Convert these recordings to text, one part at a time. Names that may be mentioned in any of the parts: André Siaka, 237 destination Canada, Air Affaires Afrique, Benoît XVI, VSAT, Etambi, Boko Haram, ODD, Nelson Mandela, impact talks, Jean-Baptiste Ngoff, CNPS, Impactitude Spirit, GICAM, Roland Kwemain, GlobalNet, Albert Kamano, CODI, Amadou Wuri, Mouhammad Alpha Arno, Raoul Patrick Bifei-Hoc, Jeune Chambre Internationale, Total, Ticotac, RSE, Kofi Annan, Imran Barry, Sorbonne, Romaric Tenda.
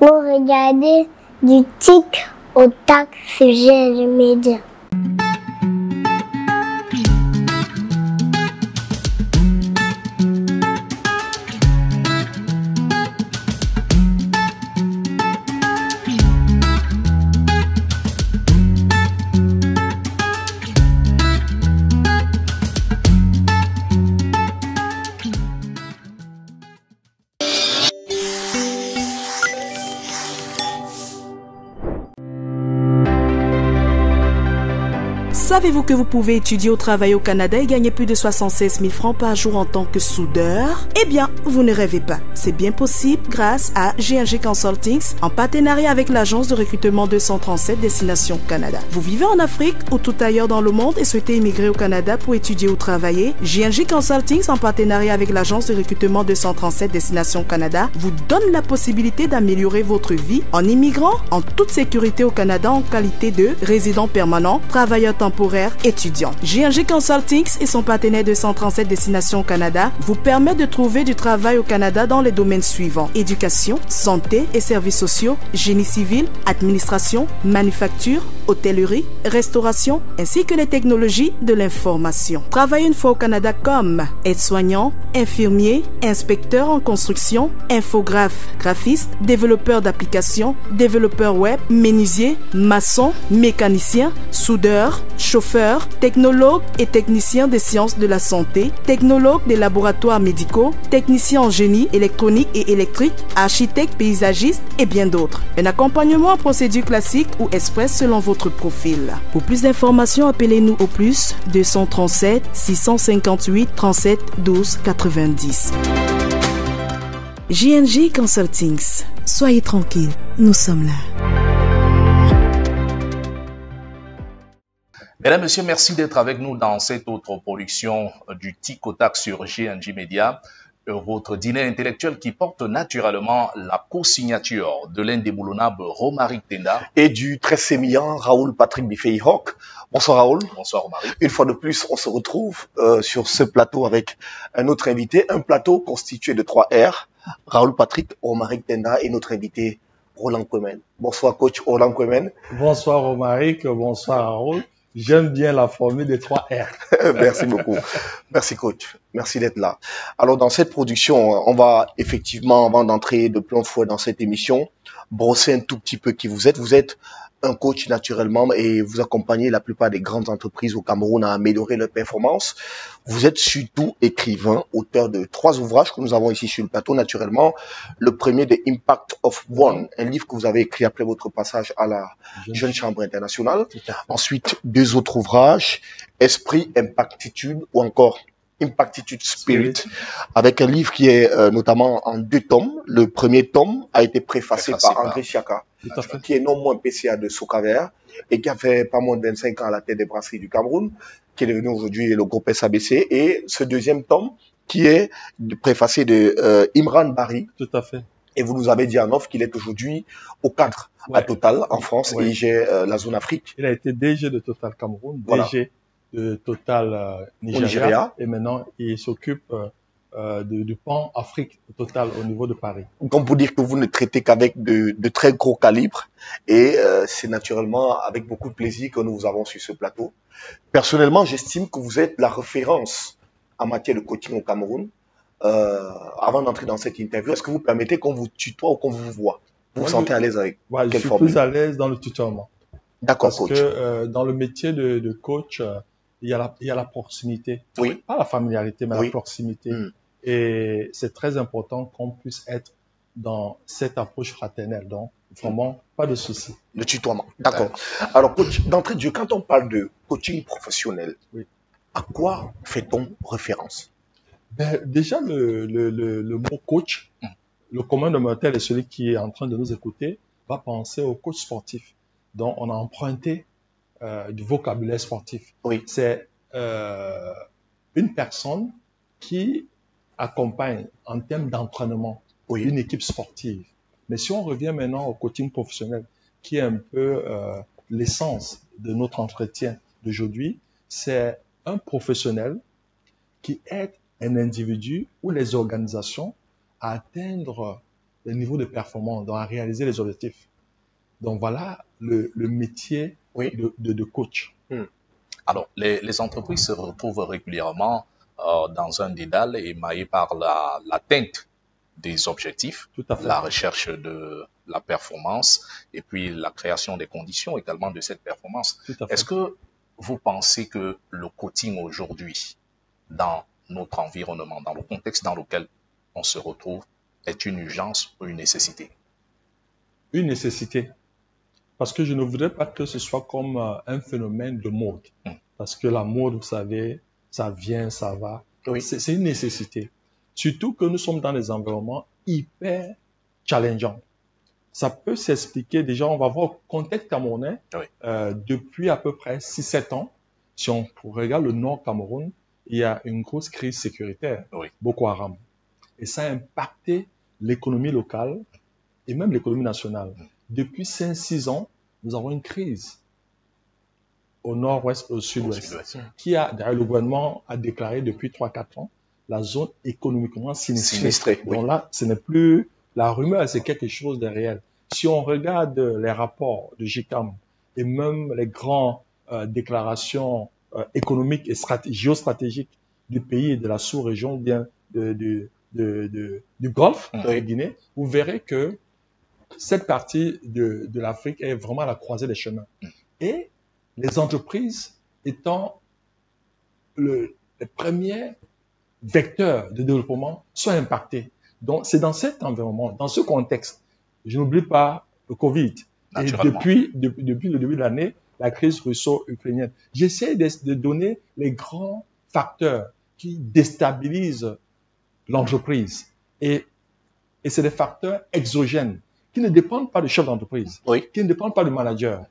pour regarder du tic au tac sur G&J Média. Savez-vous que vous pouvez étudier ou travailler au Canada et gagner plus de 76 000 francs par jour en tant que soudeur? Eh bien, vous ne rêvez pas. C'est bien possible grâce à GNG Consultings en partenariat avec l'agence de recrutement 237 destination Canada. Vous vivez en Afrique ou tout ailleurs dans le monde et souhaitez immigrer au Canada pour étudier ou travailler? GNG Consultings en partenariat avec l'agence de recrutement 237 destination Canada vous donne la possibilité d'améliorer votre vie en immigrant en toute sécurité au Canada en qualité de résident permanent, travailleur temporaire, étudiant. G&J Consultings et son partenaire 237 Destination Canada vous permettent de trouver du travail au Canada dans les domaines suivants: éducation, santé et services sociaux, génie civil, administration, manufacture, hôtellerie, restauration, ainsi que les technologies de l'information. Travaillez une fois au Canada comme aide-soignant, infirmier, inspecteur en construction, infographe, graphiste, développeur d'applications, développeur web, menuisier, maçon, mécanicien, soudeur, chauffeur, technologue et technicien des sciences de la santé, technologue des laboratoires médicaux, technicien en génie électronique et électrique, architecte, paysagiste et bien d'autres. Un accompagnement en procédure classique ou express selon votre profil. Pour plus d'informations, appelez-nous au plus 237 658 37 12 90. G&J Consultings. Soyez tranquille, nous sommes là. Mesdames, Messieurs, merci d'être avec nous dans cette autre production du Ticotac sur G&J Média, votre dîner intellectuel qui porte naturellement la co-signature de l'indéboulonnable Romaric Tenda et du très sémillant Raoul Patrick Bifei-Hoc. Bonsoir Raoul. Bonsoir Romaric. Une fois de plus, on se retrouve sur ce plateau avec un autre invité, un plateau constitué de 3 R, Raoul Patrick, Romaric Tenda et notre invité Roland Kwemain. Bonsoir coach Roland Kwemain. Bonsoir Romaric, bonsoir Raoul. J'aime bien la formule des 3 R. Merci beaucoup. Merci coach. Merci d'être là. Alors dans cette production, on va effectivement, avant d'entrer de plein fouet dans cette émission, brosser un tout petit peu qui vous êtes. Vous êtes un coach naturellement et vous accompagnez la plupart des grandes entreprises au Cameroun à améliorer leur performance. Vous êtes surtout écrivain, auteur de 3 ouvrages que nous avons ici sur le plateau naturellement. Le premier de Impact of One, un livre que vous avez écrit après votre passage à la Jeune Chambre Internationale. Ensuite, 2 autres ouvrages, Esprit, Impactitude ou encore Impactitude Spirit, avec un livre qui est notamment en 2 tomes. Le premier tome a été préfacé par André Siaka, qui est non moins PCA de Socaver et qui a fait pas moins de 25 ans à la tête des brasseries du Cameroun, qui est devenu aujourd'hui le groupe SABC. Et ce deuxième tome qui est préfacé de Imran Barry. Tout à fait. Et vous nous avez dit en off qu'il est aujourd'hui au cadre à Total en France, et IG la zone Afrique. Il a été DG de Total Cameroun, DG de Total Nigeria, et maintenant il s'occupe du pan Afrique Total au niveau de Paris. Donc pour dire que vous ne traitez qu'avec de très gros calibres, et c'est naturellement avec beaucoup de plaisir que nous vous avons sur ce plateau. Personnellement, j'estime que vous êtes la référence en matière de coaching au Cameroun. Avant d'entrer dans cette interview, est-ce que vous permettez qu'on vous tutoie ou qu'on vous voit? Vous vous sentez à l'aise avec quelle formule? Je suis plus à l'aise dans le tutoiement. D'accord, coach. Parce que dans le métier de coach, il y a la proximité. Oui. Pas la familiarité, mais la proximité. Mmh. Et c'est très important qu'on puisse être dans cette approche fraternelle. Donc, vraiment, pas de souci. Le tutoiement. D'accord. Alors, coach, d'entrée de jeu, quand on parle de coaching professionnel, à quoi fait-on référence? Ben, déjà, le mot coach, le commun de celui qui est en train de nous écouter, va penser au coach sportif. Donc, on a emprunté du vocabulaire sportif. Oui. C'est une personne qui accompagne en termes d'entraînement une équipe sportive. Mais si on revient maintenant au coaching professionnel, qui est un peu l'essence de notre entretien d'aujourd'hui, c'est un professionnel qui aide un individu ou les organisations à atteindre le niveau de performance, donc à réaliser les objectifs. Donc voilà le métier de coach. Alors, les entreprises se retrouvent régulièrement dans un dédale émaillé par l'atteinte des objectifs, la recherche de la performance et puis la création des conditions également de cette performance. Est-ce que vous pensez que le coaching aujourd'hui, dans notre environnement, dans le contexte dans lequel on se retrouve, est une urgence ou une nécessité? Une nécessité. Parce que je ne voudrais pas que ce soit comme un phénomène de mode. Parce que la mode, vous savez, ça vient, ça va. Oui. C'est une nécessité. Surtout que nous sommes dans des environnements hyper challengeants. Ça peut s'expliquer, déjà, on va voir au contexte camerounais, depuis à peu près 6-7 ans, si on regarde le nord Cameroun, il y a une grosse crise sécuritaire, Boko Haram. Et ça a impacté l'économie locale et même l'économie nationale. Depuis 5-6 ans, nous avons une crise au nord-ouest, au sud-ouest, qui a, d'ailleurs, le gouvernement a déclaré depuis 3-4 ans, la zone économiquement sinistrée. Donc là, ce n'est plus la rumeur, c'est quelque chose de réel. Si on regarde les rapports de GICAM et même les grandes déclarations économiques et géostratégiques du pays et de la sous-région bien du Golfe, de la Guinée, vous verrez que cette partie de l'Afrique est vraiment à la croisée des chemins. Et les entreprises étant les premières vecteurs de développement sont impactés. Donc, c'est dans cet environnement, dans ce contexte, je n'oublie pas le Covid. Et depuis le début de l'année, la crise russo-ukrainienne. J'essaie de donner les grands facteurs qui déstabilisent l'entreprise. Et c'est des facteurs exogènes qui ne dépendent pas du chef d'entreprise, qui ne dépendent pas du manager,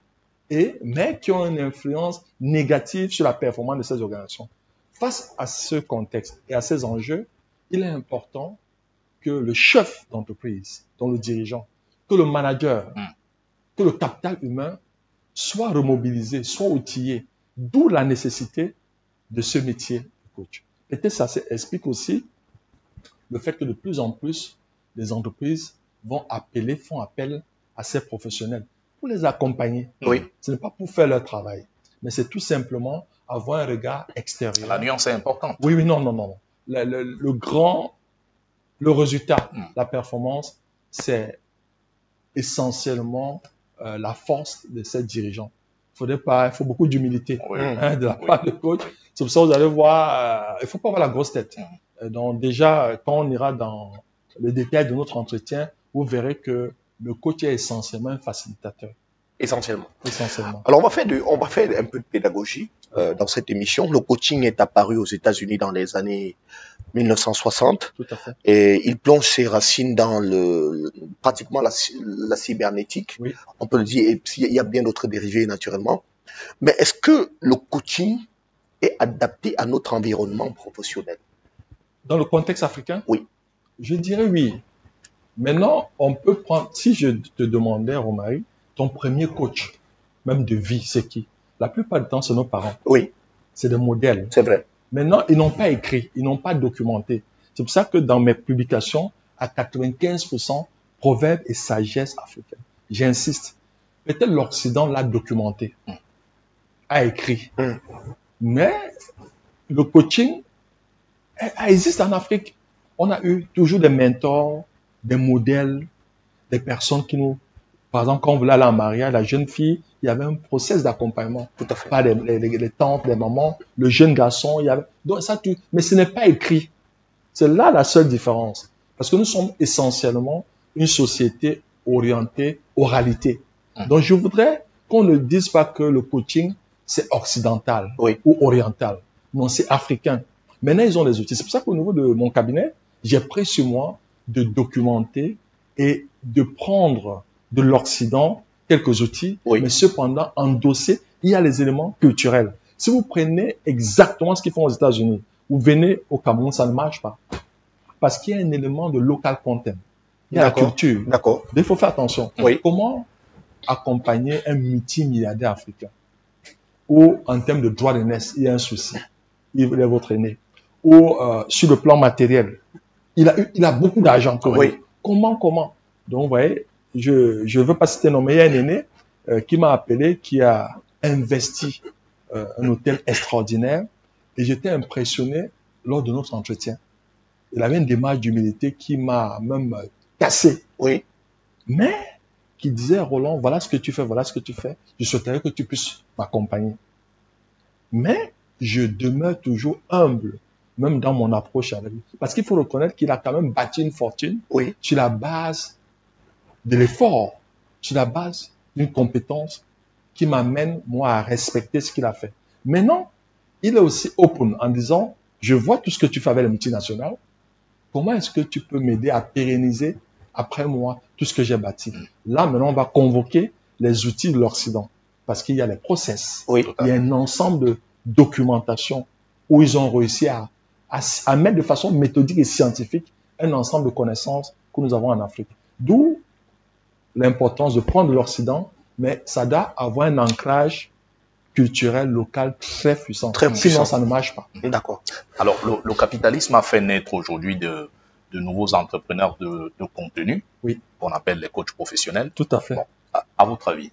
mais qui ont une influence négative sur la performance de ces organisations. Face à ce contexte et à ces enjeux, il est important que le chef d'entreprise, dont le dirigeant, que le manager, que le capital humain soit remobilisé, soit outillé, d'où la nécessité de ce métier de coach. Peut-être ça explique aussi le fait que de plus en plus, les entreprises font appel à ces professionnels pour les accompagner. Ce n'est pas pour faire leur travail, mais c'est tout simplement avoir un regard extérieur. La nuance est importante. Oui, non. Le résultat, la performance, c'est essentiellement la force de ces dirigeants. Il faut beaucoup d'humilité de la part de coach. C'est pour ça que vous allez voir, il ne faut pas avoir la grosse tête. Donc déjà, quand on ira dans le détail de notre entretien, vous verrez que le coach est essentiellement un facilitateur. Essentiellement. Alors, on va faire un peu de pédagogie dans cette émission. Le coaching est apparu aux États-Unis dans les années 1960. Tout à fait. Et il plonge ses racines dans pratiquement la cybernétique. On peut le dire, et il y a bien d'autres dérivés naturellement. Mais est-ce que le coaching est adapté à notre environnement professionnel? Dans le contexte africain? Je dirais oui. Maintenant, on peut prendre, si je te demandais, Romaric, ton premier coach, même de vie, c'est qui? La plupart du temps, c'est nos parents. C'est des modèles. C'est vrai. Maintenant, ils n'ont pas écrit, ils n'ont pas documenté. C'est pour ça que dans mes publications, à 95%, proverbes et sagesse africaine. J'insiste. Peut-être l'Occident l'a documenté, a écrit. Mais le coaching existe en Afrique. On a eu toujours des mentors, des modèles, des personnes qui nous... Par exemple, quand on voulait aller en mariage, la jeune fille, il y avait un process d'accompagnement. Tout à fait. Pas les tantes, les mamans, le jeune garçon, il y avait... Donc, ça, mais ce n'est pas écrit. C'est là la seule différence. Parce que nous sommes essentiellement une société orientée oralité. Donc, je voudrais qu'on ne dise pas que le coaching, c'est occidental ou oriental. Non, c'est africain. Maintenant, ils ont les outils. C'est pour ça qu'au niveau de mon cabinet, j'ai pris sur moi de documenter et de prendre de l'Occident, quelques outils, mais cependant, endossés, il y a les éléments culturels. Si vous prenez exactement ce qu'ils font aux États-Unis, vous venez au Cameroun, ça ne marche pas. Parce qu'il y a un élément de local content. Il y a la culture. D'accord. Il faut faire attention. Comment accompagner un multimilliardaire africain où, en termes de droit d'aînesse, il y a un souci. Il est votre aîné. Ou, sur le plan matériel, il a beaucoup d'argent. Comment Donc, vous voyez, je ne veux pas citer nommé, il y a un aîné qui m'a appelé, qui a investi un hôtel extraordinaire. Et j'étais impressionné lors de notre entretien. Il avait une démarche d'humilité qui m'a même cassé. Oui. Mais qui disait, Roland, voilà ce que tu fais, voilà ce que tu fais. Je souhaiterais que tu puisses m'accompagner. Mais je demeure toujours humble, même dans mon approche avec lui. Parce qu'il faut reconnaître qu'il a quand même bâti une fortune oui. sur la base de l'effort, sur la base d'une compétence qui m'amène, moi, à respecter ce qu'il a fait. Maintenant, il est aussi open en disant, je vois tout ce que tu fais avec les multinationales. Comment est-ce que tu peux m'aider à pérenniser après moi tout ce que j'ai bâti? Là, maintenant, on va convoquer les outils de l'Occident. Parce qu'il y a les process. Oui. Il y a un ensemble de documentation où ils ont réussi à mettre de façon méthodique et scientifique un ensemble de connaissances que nous avons en Afrique. D'où l'importance de prendre l'Occident, mais ça doit avoir un ancrage culturel, local, très puissant. Très puissant. Sinon, ça ne marche pas. D'accord. Alors, le capitalisme a fait naître aujourd'hui de nouveaux entrepreneurs de contenu, oui. qu'on appelle les coachs professionnels. Tout à fait. Bon, à votre avis,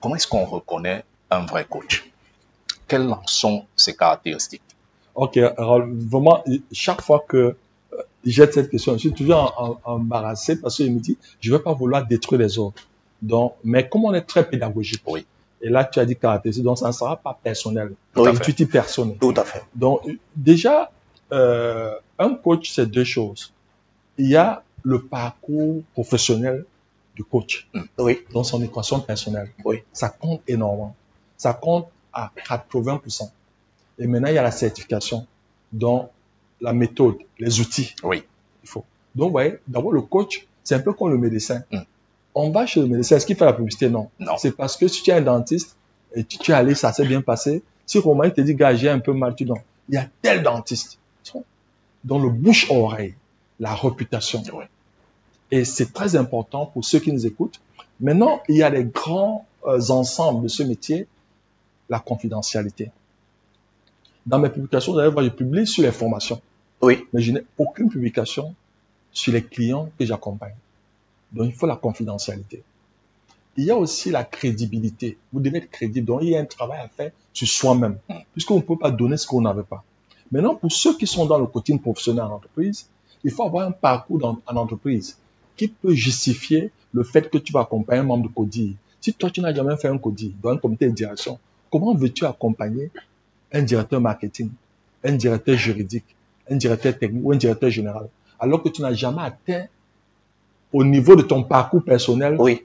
comment est-ce qu'on reconnaît un vrai coach? Quelles sont ses caractéristiques? Ok, alors vraiment, chaque fois que j'ai cette question, je suis toujours embarrassé parce qu'il me dit, je ne vais pas vouloir détruire les autres. Donc, mais comme on est très pédagogique, oui. et là tu as dit caractéristiques, donc ça ne sera pas personnel, intuitif personnel. Tout à fait. Donc déjà, un coach, c'est deux choses. Il y a le parcours professionnel du coach, oui. dans son équation personnelle. Oui. Ça compte énormément. Ça compte à 80%. Et maintenant, il y a la certification dans la méthode, les outils. Oui. Il faut. Donc, vous voyez, d'abord, le coach, c'est un peu comme le médecin. Mm. On va chez le médecin. Est-ce qu'il fait la publicité? Non. Non. C'est parce que si tu es un dentiste et tu es allé, ça s'est bien passé. Si Romain te dit, gars, j'ai un peu mal, tu dis, non. Il y a tel dentiste. Dans le bouche-oreille, la réputation. Oui. Et c'est très important pour ceux qui nous écoutent. Maintenant, il y a les grands ensembles de ce métier. La confidentialité. Dans mes publications, vous allez voir, je publie sur les formations. Oui. Mais je n'ai aucune publication sur les clients que j'accompagne. Donc, il faut la confidentialité. Il y a aussi la crédibilité. Vous devez être crédible. Donc, il y a un travail à faire sur soi-même. Puisqu'on ne peut pas donner ce qu'on n'avait pas. Maintenant, pour ceux qui sont dans le coaching professionnel en entreprise, il faut avoir un parcours en entreprise qui peut justifier le fait que tu vas accompagner un membre de CODI. Si toi, tu n'as jamais fait un CODI, dans un comité de direction, comment veux-tu accompagner un directeur marketing, un directeur juridique, un directeur technique ou un directeur général, alors que tu n'as jamais atteint au niveau de ton parcours personnel? Oui.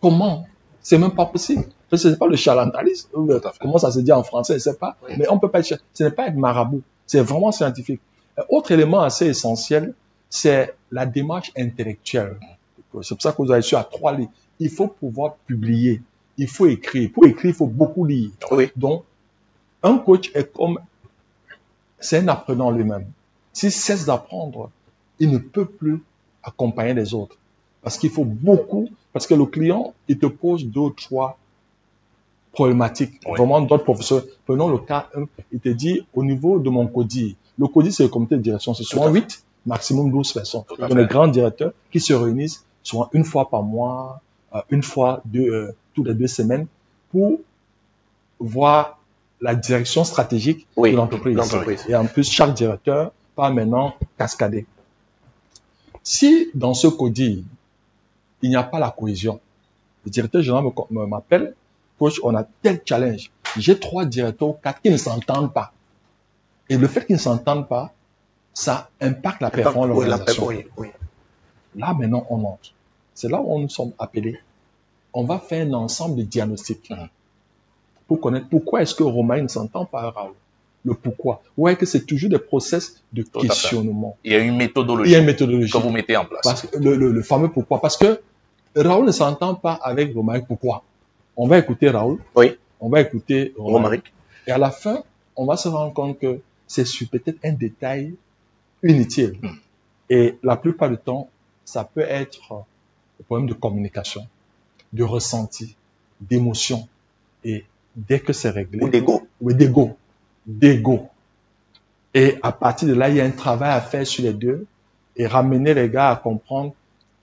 Comment? C'est même pas possible. Ce n'est pas le charlatanisme. Comment ça se dit en français? Je ne sais pas. Oui. Mais on peut pas être, ce n'est pas être marabout. C'est vraiment scientifique. Un autre élément assez essentiel, c'est la démarche intellectuelle. C'est pour ça que vous avez su à 3 livres. Il faut pouvoir publier. Il faut écrire. Pour écrire, il faut beaucoup lire. Oui. Donc, un coach est comme... C'est un apprenant lui-même. S'il cesse d'apprendre, il ne peut plus accompagner les autres. Parce qu'il faut beaucoup... Parce que le client, il te pose 2 ou 3 problématiques. Oui. Vraiment, d'autres professeurs. Prenons le cas, il te dit, au niveau de mon CODI, le CODI, c'est le comité de direction. C'est souvent 8, maximum 12 personnes. Donc, les grands directeurs qui se réunissent souvent une fois par mois, une fois, toutes les 2 semaines, pour voir la direction stratégique oui, de l'entreprise. Et en plus, chaque directeur va maintenant cascader. Si dans ce CODI, il n'y a pas la cohésion, le directeur général m'appelle, coach, on a tel challenge. J'ai 3 directeurs ou 4 qui ne s'entendent pas. Et le fait qu'ils ne s'entendent pas, ça impacte la performance de l'organisation. Oui, oui. Là, maintenant, on entre. C'est là où nous sommes appelés. On va faire un ensemble de diagnostics pour connaître pourquoi est-ce que Romain ne s'entend pas à Raoul. Le pourquoi. Vous voyez que c'est toujours des process de questionnement. Il y a une méthodologie, que vous mettez en place. Parce que le fameux pourquoi. Parce que Raoul ne s'entend pas avec Romain. Pourquoi? On va écouter Raoul. Oui. On va écouter Romaric. Et à la fin, on va se rendre compte que c'est sur peut-être un détail inutile. Et la plupart du temps, ça peut être le problème de communication, de ressenti, d'émotion. Et dès que c'est réglé... Ou d'ego. Oui, d'ego. D'ego. Et à partir de là, il y a un travail à faire sur les deux et ramener les gars à comprendre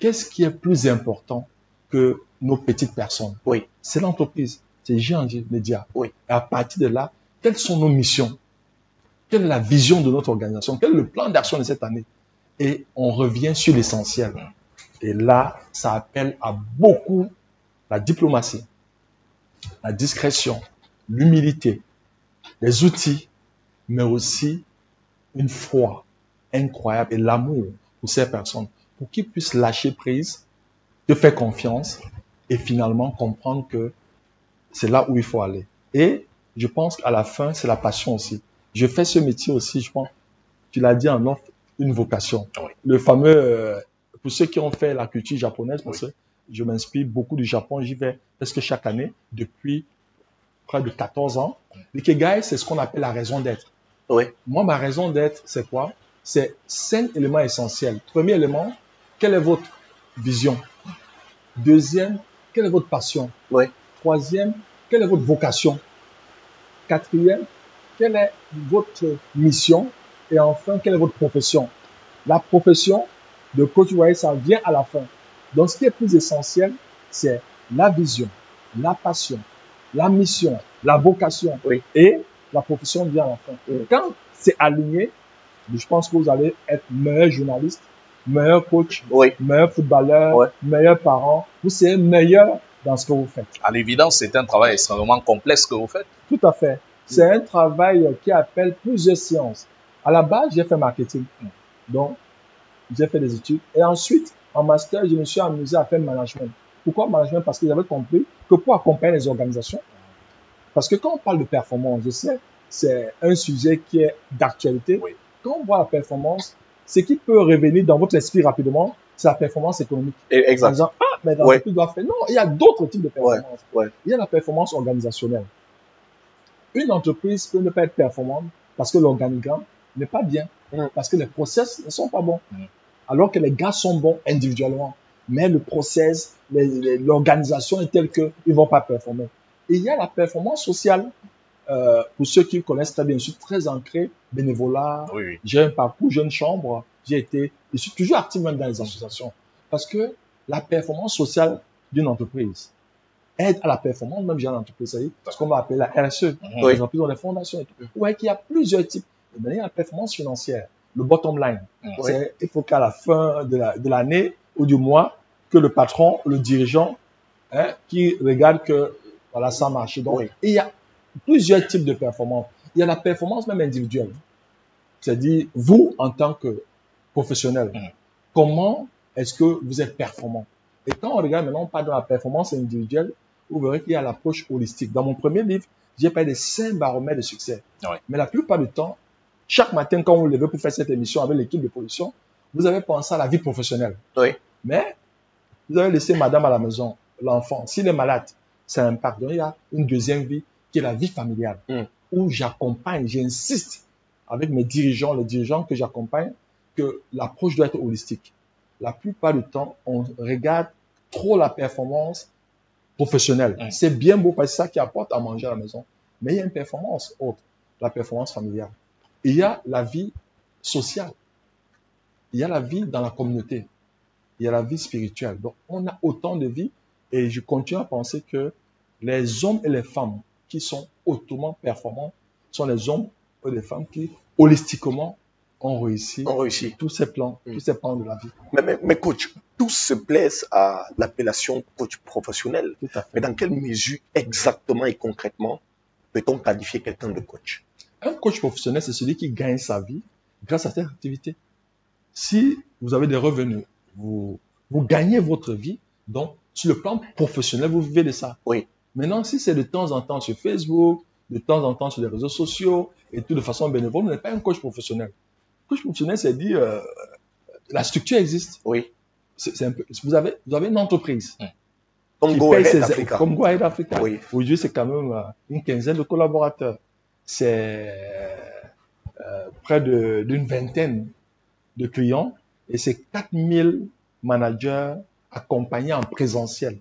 qu'est-ce qui est plus important que nos petites personnes? Oui. C'est l'entreprise, c'est G&J Média. Oui. Et à partir de là, quelles sont nos missions? Quelle est la vision de notre organisation? Quel est le plan d'action de cette année? Et on revient sur l'essentiel. Et là, ça appelle à beaucoup la diplomatie, la discrétion, l'humilité, les outils, mais aussi une foi incroyable et l'amour pour ces personnes, pour qu'ils puissent lâcher prise, te faire confiance et finalement comprendre que c'est là où il faut aller. Et je pense qu'à la fin, c'est la passion aussi. Je fais ce métier aussi, je pense, tu l'as dit en offre, une vocation. Oui. Le fameux, pour ceux qui ont fait la culture japonaise, parce que je m'inspire beaucoup du Japon, j'y vais presque chaque année, depuis près de 14 ans. L'ikigai, c'est ce qu'on appelle la raison d'être. Oui. Moi, ma raison d'être, c'est quoi? C'est 5 éléments essentiels. Premier élément, quelle est votre vision? Deuxième, quelle est votre passion? Oui. Troisième, quelle est votre vocation? Quatrième, quelle est votre mission? Et enfin, quelle est votre profession? La profession de coach, vous voyez, ça vient à la fin. Donc, ce qui est plus essentiel, c'est la vision, la passion, la mission, la vocation. Oui. Et la profession vient à la fin. Oui. Quand c'est aligné, je pense que vous allez être meilleur journaliste, meilleur coach, oui, meilleur footballeur, oui, meilleur parent. Vous serez meilleur dans ce que vous faites. À l'évidence, c'est un travail extrêmement complexe que vous faites. Tout à fait. C'est un travail qui appelle plusieurs séances. À la base, j'ai fait marketing. Donc, j'ai fait des études. Et ensuite, en master, je me suis amusé à faire management. Pourquoi management? Parce que j'avais compris que pour accompagner les organisations, parce que quand on parle de performance, je sais, c'est un sujet qui est d'actualité. Oui. Quand on voit la performance, ce qui peut revenir dans votre esprit rapidement, c'est la performance économique. Exact. En disant, ah, mais dans le plus doit faire. Non, il y a d'autres types de performances. Ouais. Ouais. Il y a la performance organisationnelle. Une entreprise peut ne pas être performante parce que l'organigramme n'est pas bien, parce que les process ne sont pas bons. Alors que les gars sont bons individuellement, mais le process, l'organisation est telle qu'ils ne vont pas performer. Et il y a la performance sociale. Pour ceux qui connaissent très bien, je suis très ancré, bénévolat, oui, oui, j'ai un parcours Jeune Chambre, je suis toujours actif même dans les associations. Parce que la performance sociale d'une entreprise aide à la performance même d'une entreprise, ce qu'on va appeler la RSE, par exemple, dans les fondations et tout. Vous voyez qu'il y a plusieurs types. Il y a la performance financière, le bottom line. C'est, il faut qu'à la fin de l'année ou du mois, que le patron, le dirigeant, qui regarde que voilà, ça marche. Donc, il y a plusieurs types de performance. Il y a la performance même individuelle. C'est-à-dire, vous, en tant que professionnel, comment est-ce que vous êtes performant? Et quand on regarde maintenant, on parle de la performance individuelle, vous verrez qu'il y a l'approche holistique. Dans mon premier livre, j'ai parlé des 5 baromètres de succès. Oui. Mais la plupart du temps, chaque matin, quand vous levez pour faire cette émission avec l'équipe de production, vous avez pensé à la vie professionnelle. Oui. Mais vous avez laissé madame à la maison, l'enfant. S'il est malade, ça impacte. Donc, il y a une deuxième vie, qui est la vie familiale, où j'accompagne, j'insiste avec mes dirigeants, les dirigeants que j'accompagne, que l'approche doit être holistique. La plupart du temps, on regarde trop la performance professionnelle. C'est bien beau parce que c'est ça qui apporte à manger à la maison. Mais il y a une performance autre, la performance familiale. Il y a la vie sociale. Il y a la vie dans la communauté. Il y a la vie spirituelle. Donc, on a autant de vies et je continue à penser que les hommes et les femmes qui sont hautement performants sont les hommes et les femmes qui, holistiquement, ont réussi tous ces plans, tous ces plans de la vie. Mais coach, tous se plaisent à l'appellation coach professionnel. Tout à fait. Mais dans quelle mesure exactement et concrètement peut-on qualifier quelqu'un de coach? Un coach professionnel, c'est celui qui gagne sa vie grâce à cette activité. Si vous avez des revenus, vous gagnez votre vie, donc sur le plan professionnel, vous vivez de ça. Oui. Maintenant, si c'est de temps en temps sur Facebook, de temps en temps sur les réseaux sociaux, et tout de façon bénévole, vous n'êtes pas un coach professionnel. Coach professionnel, c'est dire, la structure existe. Oui. C'est un peu, vous avez une entreprise. Comme Go ahead Africa. Comme Go ahead Africa. Oui. Aujourd'hui, c'est quand même une quinzaine de collaborateurs. C'est près d'une vingtaine de clients, et c'est 4000 managers accompagnés en présentiel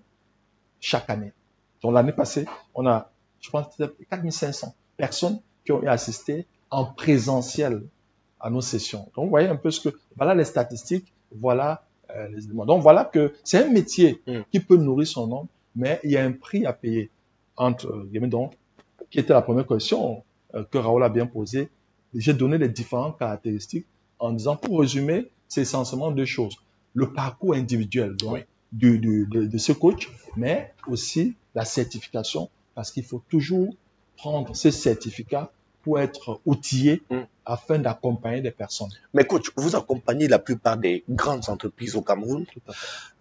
chaque année. Donc, l'année passée, on a, je pense, 4500 personnes qui ont assisté en présentiel à nos sessions. Donc, vous voyez un peu ce que, voilà les statistiques, voilà les éléments. Donc voilà que c'est un métier qui peut nourrir son homme, mais il y a un prix à payer. Entre guillemets, donc, qui était la première question que Raoul a bien posée, j'ai donné les différentes caractéristiques en disant, pour résumer, c'est essentiellement deux choses. Le parcours individuel donc, de ce coach, mais aussi la certification, parce qu'il faut toujours prendre ce certificat pour être outillé afin d'accompagner des personnes. Mais coach, vous accompagnez la plupart des grandes entreprises au Cameroun. Tout à fait.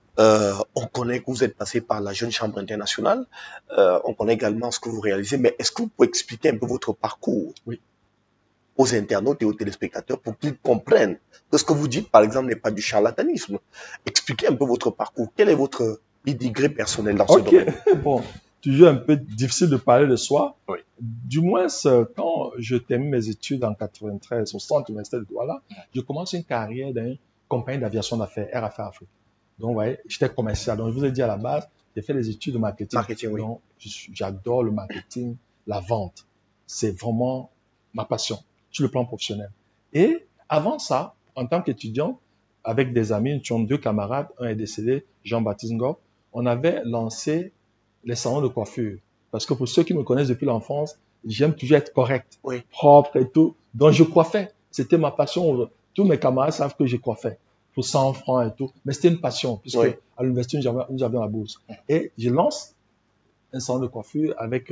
On connaît que vous êtes passé par la Jeune Chambre Internationale. On connaît également ce que vous réalisez. Mais est-ce que vous pouvez expliquer un peu votre parcours aux internautes et aux téléspectateurs pour qu'ils comprennent que ce que vous dites, par exemple, n'est pas du charlatanisme? Expliquez un peu votre parcours. Quel est votre pedigree personnel dans ce domaine? Bon, toujours un peu difficile de parler de soi. Oui. Du moins, quand je termine mes études en 93 au centre universitaire de Douala, je commence une carrière d'un compagnie d'aviation d'affaires, Air Affaires Afrique. Donc, vous voyez, j'étais commercial. Donc, je vous ai dit à la base, j'ai fait des études de marketing. Donc, j'adore le marketing, la vente. C'est vraiment ma passion sur le plan professionnel. Et avant ça, en tant qu'étudiant, avec des amis, nous étions deux camarades, un est décédé, Jean-Baptiste Ngoff, on avait lancé les salons de coiffure. Parce que pour ceux qui me connaissent depuis l'enfance, j'aime toujours être correct, propre et tout. Donc, je coiffais. C'était ma passion. Tous mes camarades savent que je coiffais. Pour 100 francs et tout. Mais c'était une passion, puisque à l'université, nous avions la bourse. Et je lance un salon de coiffure avec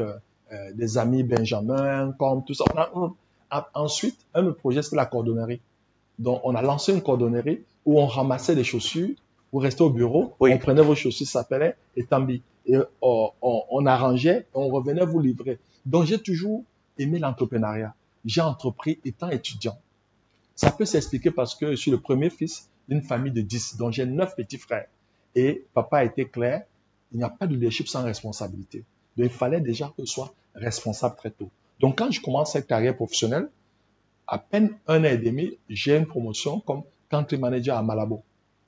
des amis, Benjamin, comme tout ça. Ensuite, un autre projet, c'était la cordonnerie. Donc, on a lancé une cordonnerie où on ramassait des chaussures, vous restez au bureau, on prenait vos chaussures, ça s'appelait Etambi. Et on arrangeait, on revenait vous livrer. Donc, j'ai toujours aimé l'entrepreneuriat. J'ai entrepris étant étudiant. Ça peut s'expliquer parce que je suis le premier fils d'une famille de 10, dont j'ai 9 petits frères. Et papa a été clair, il n'y a pas de leadership sans responsabilité. Donc, il fallait déjà que je sois responsable très tôt. Donc, quand je commence cette carrière professionnelle, à peine un an et demi, j'ai une promotion comme country manager à Malabo.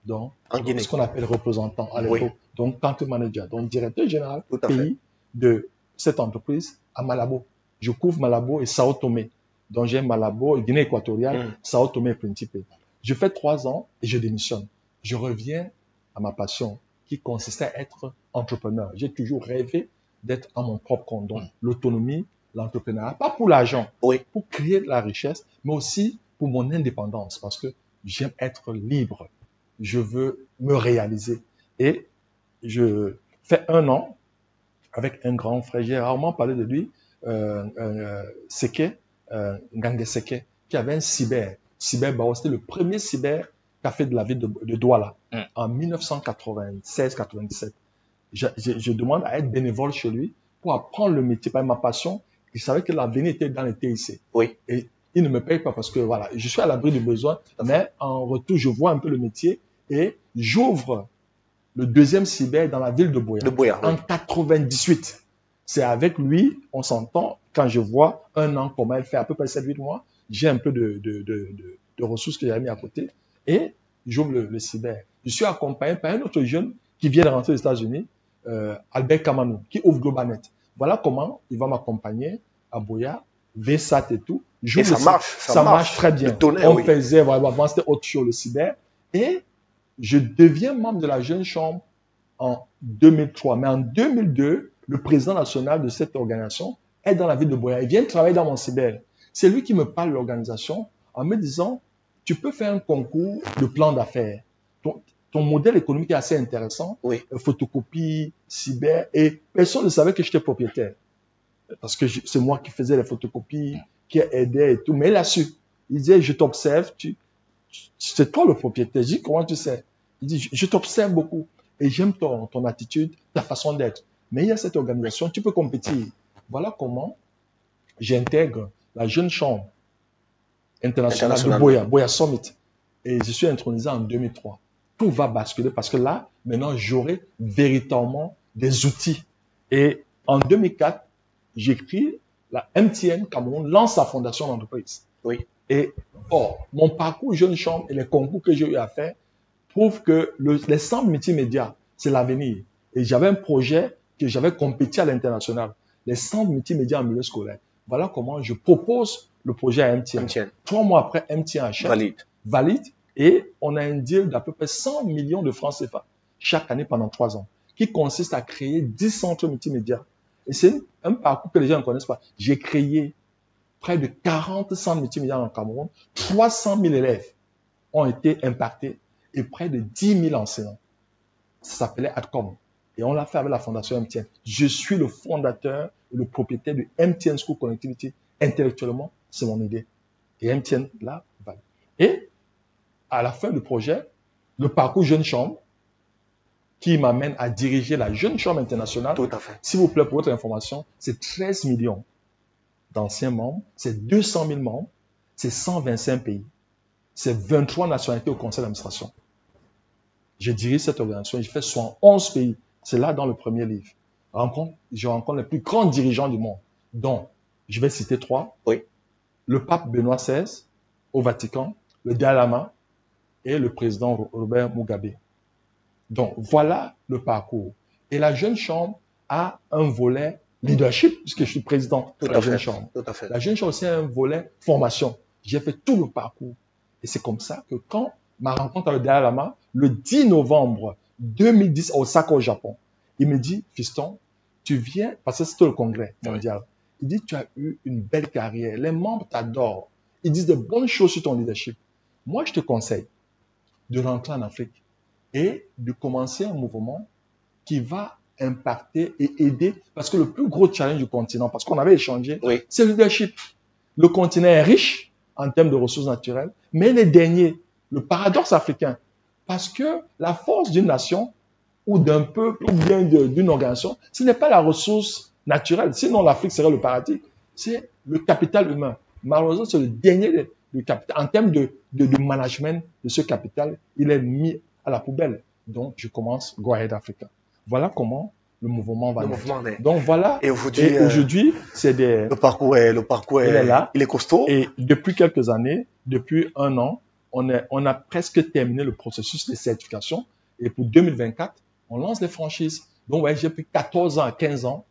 Donc, ce qu'on appelle représentant à l'époque. Donc, country manager, donc directeur général pays de cette entreprise à Malabo. Je couvre Malabo et Sao Tomé. Donc, j'ai Malabo, Guinée équatoriale, Sao Tomé et Principe. Je fais 3 ans et je démissionne. Je reviens à ma passion qui consistait à être entrepreneur. J'ai toujours rêvé d'être à mon propre compte. Donc, l'autonomie, l'entrepreneuriat, pas pour l'argent, pour créer de la richesse, mais aussi pour mon indépendance parce que j'aime être libre. Je veux me réaliser. Et je fais 1 an avec un grand frère. J'ai rarement parlé de lui, Ngangeseke, qui avait un cyber Bao, c'était le premier cyber café de la ville de Douala en 1996-97. Je demande à être bénévole chez lui pour apprendre le métier par ma passion. Il savait que l'avenir était dans les TIC. Et il ne me paye pas parce que voilà, je suis à l'abri du besoin, mais en retour, je vois un peu le métier et j'ouvre le deuxième cyber dans la ville de Boya en 98. C'est avec lui, on s'entend, quand je vois 1 an, comment elle fait à peu près 7-8 mois, j'ai un peu de ressources que j'avais mis à côté et j'ouvre le cyber. Je suis accompagné par un autre jeune qui vient de rentrer aux États-Unis, Albert Kamano, qui ouvre GlobalNet. Voilà comment il va m'accompagner à Boya, VSAT et tout. Et ça marche, ça marche très bien. On faisait, voilà, avant c'était autre chose, le cyber. Et je deviens membre de la Jeune Chambre en 2003. Mais en 2002, le président national de cette organisation est dans la ville de Boya. Il vient travailler dans mon cyber. C'est lui qui me parle de l'organisation en me disant, tu peux faire un concours de plan d'affaires. Ton modèle économique est assez intéressant. Photocopie, cyber, et personne ne savait que j'étais propriétaire. Parce que c'est moi qui faisais les photocopies, qui aidais et tout. Mais là-dessus, il disait, je t'observe, c'est toi le propriétaire. Je dis, comment tu sais? Il dit, je t'observe beaucoup et j'aime ton attitude, ta façon d'être. Mais il y a cette organisation, tu peux compétir. Voilà comment j'intègre la Jeune Chambre internationale de Boya Summit. Et je suis intronisé en 2003. Tout va basculer parce que là, maintenant, j'aurai véritablement des outils. Et en 2004, j'écris la MTN Cameroun lance sa fondation d'entreprise. Et mon parcours Jeune Chambre et les concours que j'ai eu à faire prouvent que les centres multimédia, c'est l'avenir. Et j'avais un projet que j'avais compétit à l'international. Les centres multimédia en milieu scolaire. Voilà comment je propose le projet à MTN. 3 mois après, MTN achète, valide Et on a un deal d'à peu près 100 millions de francs CFA chaque année pendant 3 ans, qui consiste à créer 10 centres multimédia. Et c'est un parcours que les gens ne connaissent pas. J'ai créé près de 40 centres multimédia en Cameroun. 300 000 élèves ont été impactés et près de 10 000 enseignants. Ça s'appelait Adcom. Et on l'a fait avec la fondation MTN. Je suis le fondateur et le propriétaire de MTN School Connectivity. Intellectuellement, c'est mon idée. Et MTN, là, valide. Et à la fin du projet, le parcours Jeune Chambre, qui m'amène à diriger la Jeune Chambre Internationale. Tout à fait. S'il vous plaît, pour votre information, c'est 13 millions d'anciens membres, c'est 200 000 membres, c'est 125 pays, c'est 23 nationalités au conseil d'administration. Je dirige cette organisation, je fais 11 pays. C'est là dans le premier livre. Je rencontre les plus grands dirigeants du monde, dont je vais citer 3. Oui. Le pape Benoît XVI au Vatican, le Dalaï Lama et le président Robert Mugabe. Donc, voilà le parcours. Et la Jeune Chambre a un volet leadership, puisque je suis président de la Jeune Chambre. Tout à fait. La Jeune Chambre aussi a un volet formation. J'ai fait tout le parcours. Et c'est comme ça que quand ma rencontre avec le Dalaï Lama, le 10 novembre 2010 à Osaka, au Japon, il me dit, fiston, tu viens, parce que c'était le congrès mondial. Oui. Il dit, tu as eu une belle carrière. Les membres t'adorent. Ils disent de bonnes choses sur ton leadership. Moi, je te conseille de rentrer en Afrique et de commencer un mouvement qui va impacter et aider. Parce que le plus gros challenge du continent, parce qu'on avait échangé, oui, c'est le leadership. Le continent est riche en termes de ressources naturelles, mais les derniers, le paradoxe africain, parce que la force d'une nation ou d'un peuple ou bien d'une organisation, ce n'est pas la ressource naturelle. Sinon, l'Afrique serait le paradis. C'est le capital humain. Malheureusement, c'est le dernier du capital. En termes de management de ce capital, il est mis à la poubelle. Donc, je commence Go Ahead Africa. Voilà comment le mouvement va. Donc, voilà. Et aujourd'hui, c'est des... Le parcours est costaud. Et depuis quelques années, depuis un an, on a presque terminé le processus de certification. Et pour 2024, on lance les franchises. Donc, ouais, j'ai pris 14 ans à 15 ans.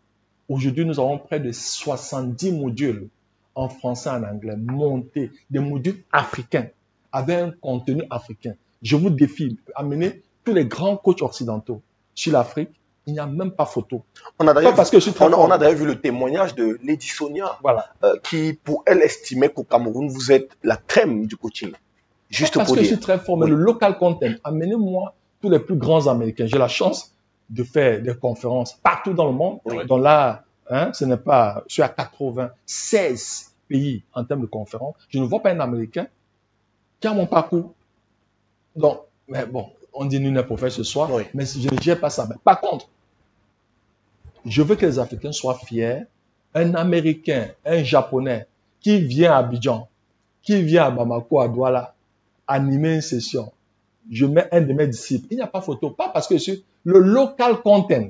Aujourd'hui, nous avons près de 70 modules en français et en anglais montés, des modules africains, avec un contenu africain. Je vous défie, amener tous les grands coachs occidentaux sur l'Afrique. Il n'y a même pas photo. On a d'ailleurs vu le témoignage de Lady Sonia, voilà, qui, pour elle, estimait qu'au Cameroun, vous êtes la crème du coaching. Juste parce pour que dire, je suis très fort, mais oui, le local content. Amenez-moi tous les plus grands Américains. J'ai la chance de faire des conférences partout dans le monde. Oui. Donc là, hein, ce n'est pas... Je suis à 96 pays en termes de conférences. Je ne vois pas un Américain qui a mon parcours. Donc, mais bon, on dit nul n'est prophète ce soir, oui, mais je ne gère pas ça. Mais par contre, je veux que les Africains soient fiers. Un Américain, un Japonais qui vient à Abidjan, qui vient à Bamako, à Douala, animer une session, je mets un de mes disciples. Il n'y a pas photo, pas parce que je suis le local content.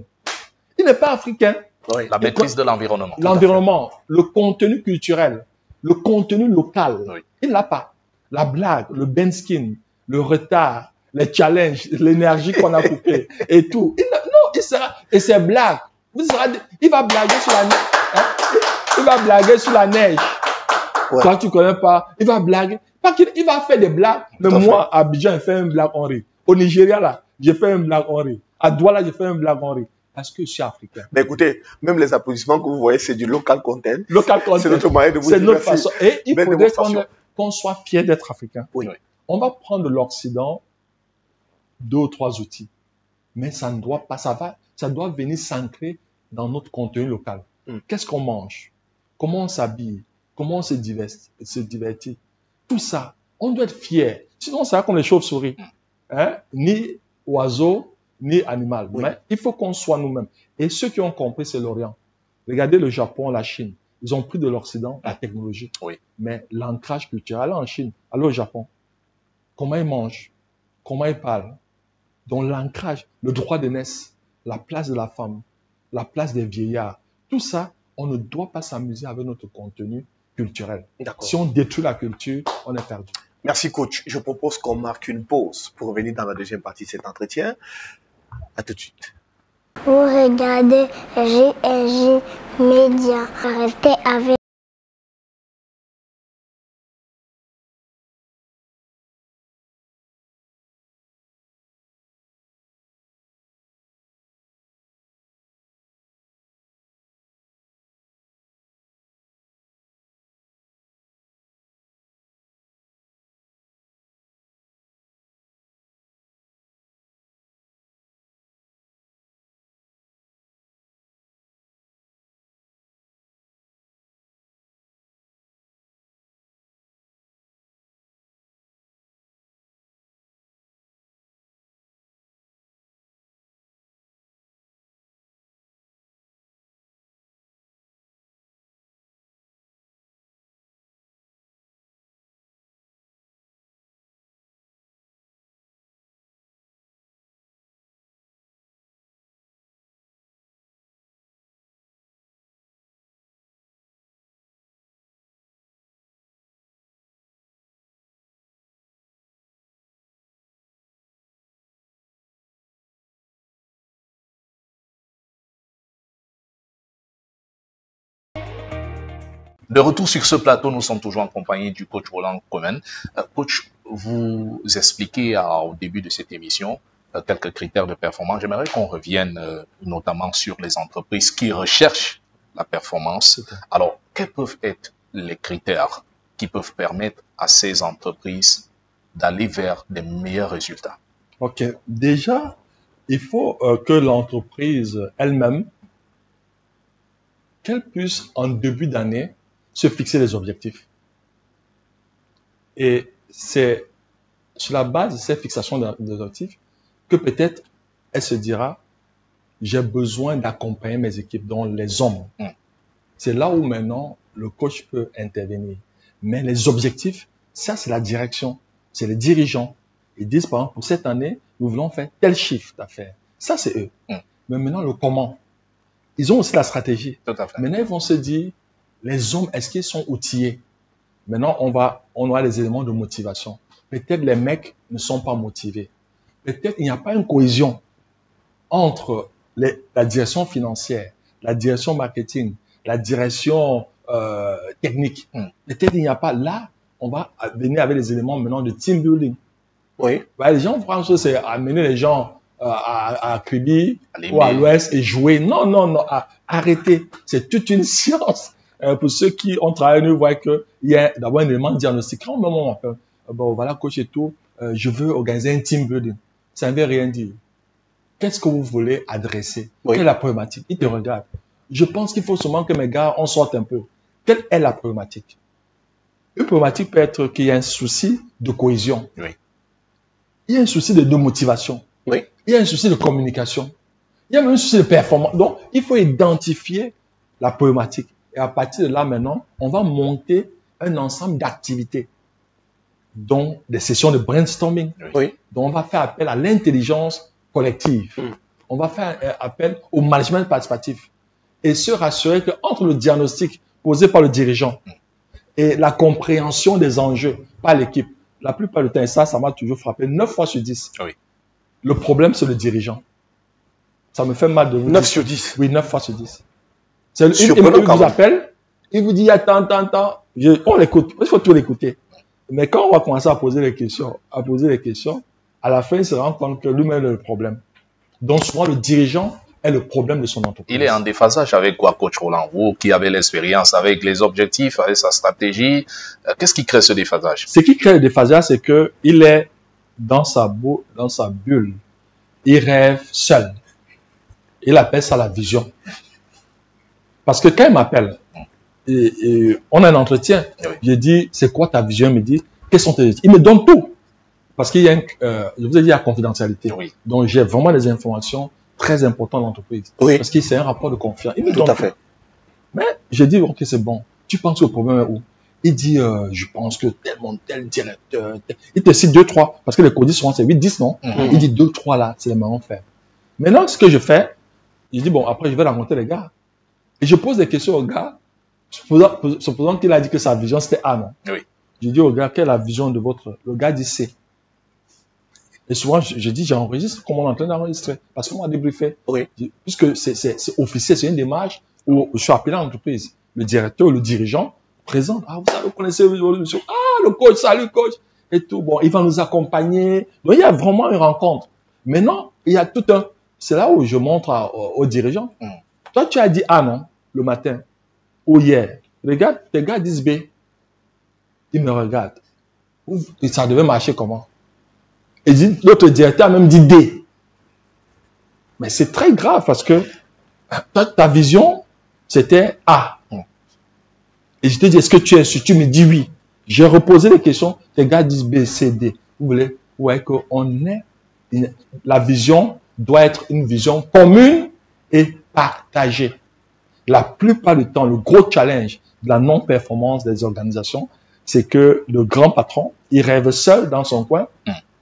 Il n'est pas africain. Oui, la maîtrise de l'environnement. L'environnement, le contenu culturel, le contenu local, oui, il ne l'a pas. La blague, le benskin, le retard, les challenges, l'énergie qu'on a coupée et tout. Et c'est blague. Il va blaguer sur la neige. Hein? Il va blaguer sur la neige. Ouais. Toi, tu ne connais pas. Il va blaguer. Il va faire des blagues. Mais moi, à Abidjan, je fais une blague, on rit. Au Nigeria, là, j'ai fait une blague, on rit. À Douala, j'ai fait une blague, on rit. Parce que je suis africain. Mais écoutez, même les applaudissements que vous voyez, c'est du local content. Local content. C'est notre moyen de vous dire merci. C'est notre façon. Et il faudrait qu'on soit fier d'être africain. Oui. On va prendre l'Occident 2 ou 3 outils. Mais ça ne doit pas, ça doit venir s'ancrer dans notre contenu local. Mm. Qu'est-ce qu'on mange? Comment on s'habille? Comment on se divertit? Tout ça, on doit être fier. Sinon, c'est là qu'on est chauve-souris. Hein? Ni oiseau, ni animal. Oui. Mais il faut qu'on soit nous-mêmes. Et ceux qui ont compris, c'est l'Orient. Regardez le Japon, la Chine. Ils ont pris de l'Occident la technologie. Oui. Mais l'ancrage culturel, allez en Chine, allez au Japon. Comment ils mangent? Comment ils parlent? Donc l'ancrage, le droit de naissance, la place de la femme, la place des vieillards. Tout ça, on ne doit pas s'amuser avec notre contenu culturel. Si on détruit la culture, on est perdu. Merci coach. Je propose qu'on marque une pause pour revenir dans la deuxième partie de cet entretien. À tout de suite. Vous regardez G&J Média. Restez avec De retour sur ce plateau, nous sommes toujours en compagnie du coach Roland Kwemain. Coach, vous expliquez au début de cette émission quelques critères de performance. J'aimerais qu'on revienne notamment sur les entreprises qui recherchent la performance. Alors, quels peuvent être les critères qui peuvent permettre à ces entreprises d'aller vers des meilleurs résultats? Ok. Déjà, il faut que l'entreprise elle-même, qu'elle puisse, en début d'année, se fixer des objectifs. Et c'est sur la base de cette fixation d'objectifs que peut-être elle se dira « j'ai besoin d'accompagner mes équipes, dont les hommes ». C'est là où maintenant le coach peut intervenir. Mais les objectifs, ça c'est la direction, c'est les dirigeants. Ils disent par exemple, pour cette année, nous voulons faire tel chiffre d'affaires. Ça c'est eux. Mais maintenant le comment. Ils ont aussi la stratégie. Tout à fait. Maintenant ils vont se dire, les hommes, est-ce qu'ils sont outillés? Maintenant on aura les éléments de motivation. Peut-être les mecs ne sont pas motivés. Peut-être il n'y a pas une cohésion entre la direction financière, la direction marketing, la direction technique. Peut-être il n'y a pas là, on va venir avec les éléments maintenant de team building. Oui. Bah, les gens en France, c'est amener les gens à Kribi ou à l'Ouest et jouer. Non, non, non, arrêtez. C'est toute une science. Pour ceux qui ont travaillé, nous voient qu'il y a d'abord un élément diagnostique. Quand on fait, bon, voilà, coach et tout, je veux organiser un team building. Ça ne veut rien dire. Qu'est-ce que vous voulez adresser? Oui. Quelle est la problématique? Il te regarde. Je pense qu'il faut seulement que mes gars, on sorte un peu. Quelle est la problématique? Une problématique peut être qu'il y a un souci de cohésion. Oui. Il y a un souci de motivation. Oui. Il y a un souci de communication. Il y a même un souci de performance. Donc, il faut identifier la problématique. Et à partir de là, maintenant, on va monter un ensemble d'activités, dont des sessions de brainstorming. Oui. Donc, on va faire appel à l'intelligence collective. On va faire appel au management participatif. Et se rassurer qu'entre le diagnostic posé par le dirigeant et la compréhension des enjeux par l'équipe, la plupart du temps, et ça m'a toujours frappé, 9 fois sur 10. Oui. Le problème, c'est le dirigeant. Ça me fait mal de vous dire. 9 sur 10. Oui, 9 fois sur 10. C'est le il vous appelle, il vous dit, attends, on l'écoute, il faut tout l'écouter. Mais quand on va commencer à poser les questions, à la fin, il se rend compte que lui-même est le problème. Donc souvent, le dirigeant est le problème de son entreprise. Il est en déphasage avec quoi, coach Roland? Vous qui avez l'expérience avec les objectifs, avec sa stratégie, qu'est-ce qui crée ce déphasage? Ce qui crée le déphasage, c'est qu'il est dans sa bulle. Il rêve seul. Il appelle ça la vision. Parce que quand il m'appelle, et on a un entretien, je dis, c'est quoi ta vision? Il me dit, quels sont tes objectifs? Il me donne tout. Parce qu'il y a, je vous ai dit, la confidentialité. Oui. Donc j'ai vraiment des informations très important dans l'entreprise. Oui. Parce que c'est un rapport de confiance. Il me dit tout à fait. Mais je dis, ok, c'est bon. Tu penses que le problème est où? Il dit, je pense que tel directeur, il te cite 2, 3, parce que les codis souvent c'est 8, 10, non? Il dit 2, 3 là, c'est les marrons faibles. Maintenant, ce que je fais, je dis, bon, après je vais rencontrer les gars. Et je pose des questions aux gars, supposant qu'il a dit que sa vision c'était A, non? Oui. Je dis au gars, quelle est la vision de votre... Le gars dit C. Et souvent, je dis, j'enregistre comme on est en train d'enregistrer. Parce qu'on m'a débriefé. Oui. Puisque c'est officiel, c'est une démarche où je suis appelé à l'entreprise. Le directeur, le dirigeant, présente. Ah, vous connaissez, ah, le coach, salut coach. Et tout. Bon, il va nous accompagner. Donc, il y a vraiment une rencontre. Maintenant, il y a tout un... C'est là où je montre aux dirigeants. Toi, tu as dit A, non, le matin. Ou hier. Regarde, tes gars disent B. Ils me regardent. Et ça devait marcher comment? Et l'autre directeur a même dit D. Mais c'est très grave parce que ta vision, c'était A. Et je te dis, est-ce que tu es sûr? Tu me dis oui. J'ai reposé les questions. Les gars disent B, C, D. Vous voulez? Vous voyez qu'on est... La vision doit être une vision commune et partagée. La plupart du temps, le gros challenge de la non-performance des organisations, c'est que le grand patron, il rêve seul dans son coin.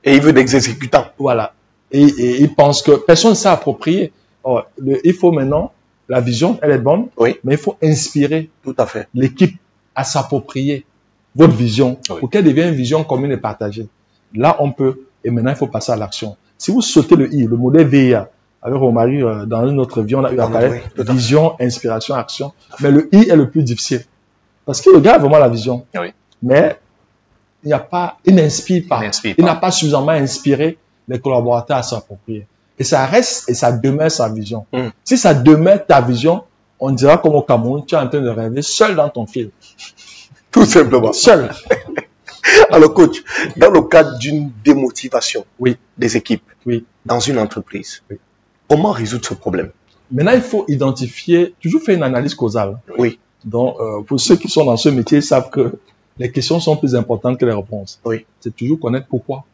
Et il veut des exécutants. Voilà. Et il pense que personne ne s'est approprié. Alors, il faut maintenant, la vision, elle est bonne, oui, mais il faut inspirer l'équipe à s'approprier votre vision, oui, pour qu'elle devienne une vision commune et partagée. Là, on peut, et maintenant, il faut passer à l'action. Si vous sautez le I, le modèle VIA, avec Romaric, dans une autre vie, on a eu à parler vision, inspiration, action, mais le I est le plus difficile. Parce que le gars a vraiment la vision. Oui. Mais il n'inspire pas. Il n'a pas suffisamment inspiré les collaborateurs à s'approprier. Et ça reste et ça demeure sa vision. Mm. Si ça demeure ta vision, on dira comme au Cameroun, tu es en train de rêver seul dans ton film. Tout simplement. Seul. Alors coach, dans le cadre d'une démotivation des équipes dans une entreprise, comment résoudre ce problème? Maintenant, il faut identifier, toujours faire une analyse causale. Oui. Donc, pour ceux qui sont dans ce métier, ils savent que les questions sont plus importantes que les réponses. Oui. C'est toujours connaître pourquoi.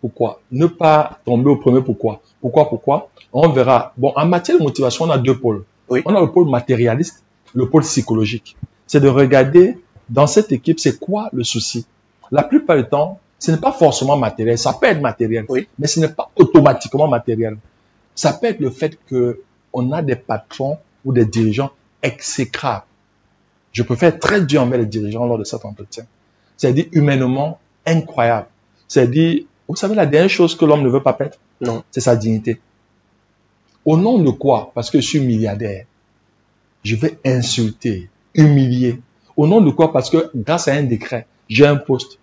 Pourquoi? Ne pas tomber au premier pourquoi. Pourquoi? On verra. Bon, en matière de motivation, on a deux pôles. Oui. On a le pôle matérialiste, le pôle psychologique. C'est de regarder dans cette équipe, c'est quoi le souci? La plupart du temps, ce n'est pas forcément matériel. Ça peut être matériel, mais ce n'est pas automatiquement matériel. Ça peut être le fait qu'on a des patrons ou des dirigeants exécrables. Je préfère être très dur envers les dirigeants lors de cet entretien. C'est-à-dire humainement incroyable. C'est-à-dire, vous savez, la dernière chose que l'homme ne veut pas perdre, c'est sa dignité. Au nom de quoi? Parce que je suis milliardaire. Je vais insulter, humilier. Au nom de quoi? Parce que grâce à un décret, j'ai un poste.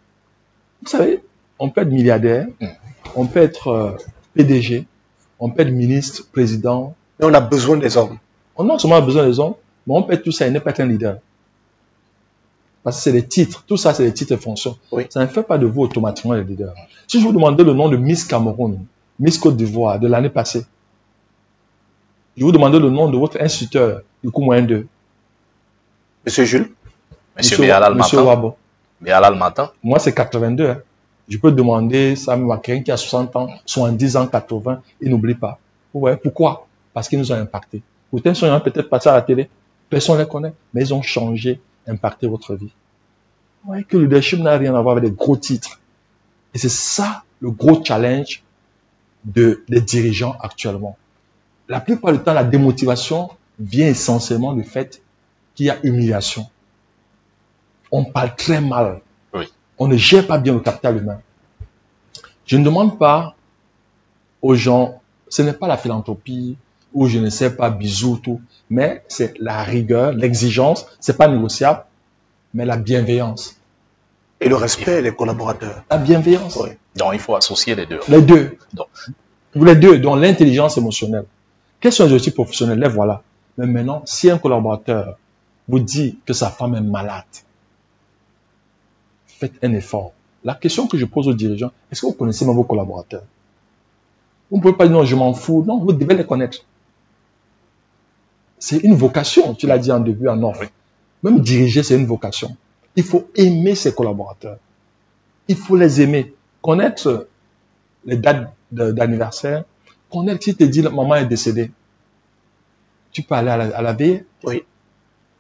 Vous savez, on peut être milliardaire, on peut être PDG, on peut être ministre, président. Mais on a besoin des hommes. On a non seulement besoin des hommes, mais on peut être tout ça et ne pas être un leader. Parce que c'est des titres. Tout ça, c'est des titres et fonctions. Oui. Ça ne fait pas de vous automatiquement les leaders. Si je vous demandais le nom de Miss Cameroun, Miss Côte d'Ivoire de l'année passée, je vous demandais le nom de votre instituteur du coup moins 2. Monsieur Jules. Monsieur Béalal Matin. Béalal Matin. Moi, c'est 82. Hein. Je peux demander ça à quelqu'un qui a 60 ans, 70 ans, 80, et n'oublie pas. Vous voyez pourquoi? Parce qu'ils nous ont impactés. Pourtant, ils sont peut-être passés à la télé, personne ne les connaît, mais ils ont changé, impacté votre vie. Vous voyez que le leadership n'a rien à voir avec des gros titres. Et c'est ça le gros challenge des dirigeants actuellement. La plupart du temps, la démotivation vient essentiellement du fait qu'il y a humiliation. On parle très mal. On ne gère pas bien le capital humain. Je ne demande pas aux gens, ce n'est pas la philanthropie ou je ne sais pas, bisous, tout, mais c'est la rigueur, l'exigence, c'est pas négociable, mais la bienveillance. Et le respect des collaborateurs. La bienveillance. Oui. Donc il faut associer les deux. Les deux. Donc. Les deux, dont l'intelligence émotionnelle. Quels sont les outils professionnels? Les voilà. Mais maintenant, si un collaborateur vous dit que sa femme est malade, faites un effort. La question que je pose aux dirigeants, est-ce que vous connaissez même vos collaborateurs? Vous ne pouvez pas dire non, je m'en fous. Non, vous devez les connaître. C'est une vocation, tu l'as dit en début, en offre. Même diriger, c'est une vocation. Il faut aimer ses collaborateurs. Il faut les aimer. Connaître les dates d'anniversaire. Connaître, si tu te dis, maman est décédée, tu peux aller à la veille. Oui.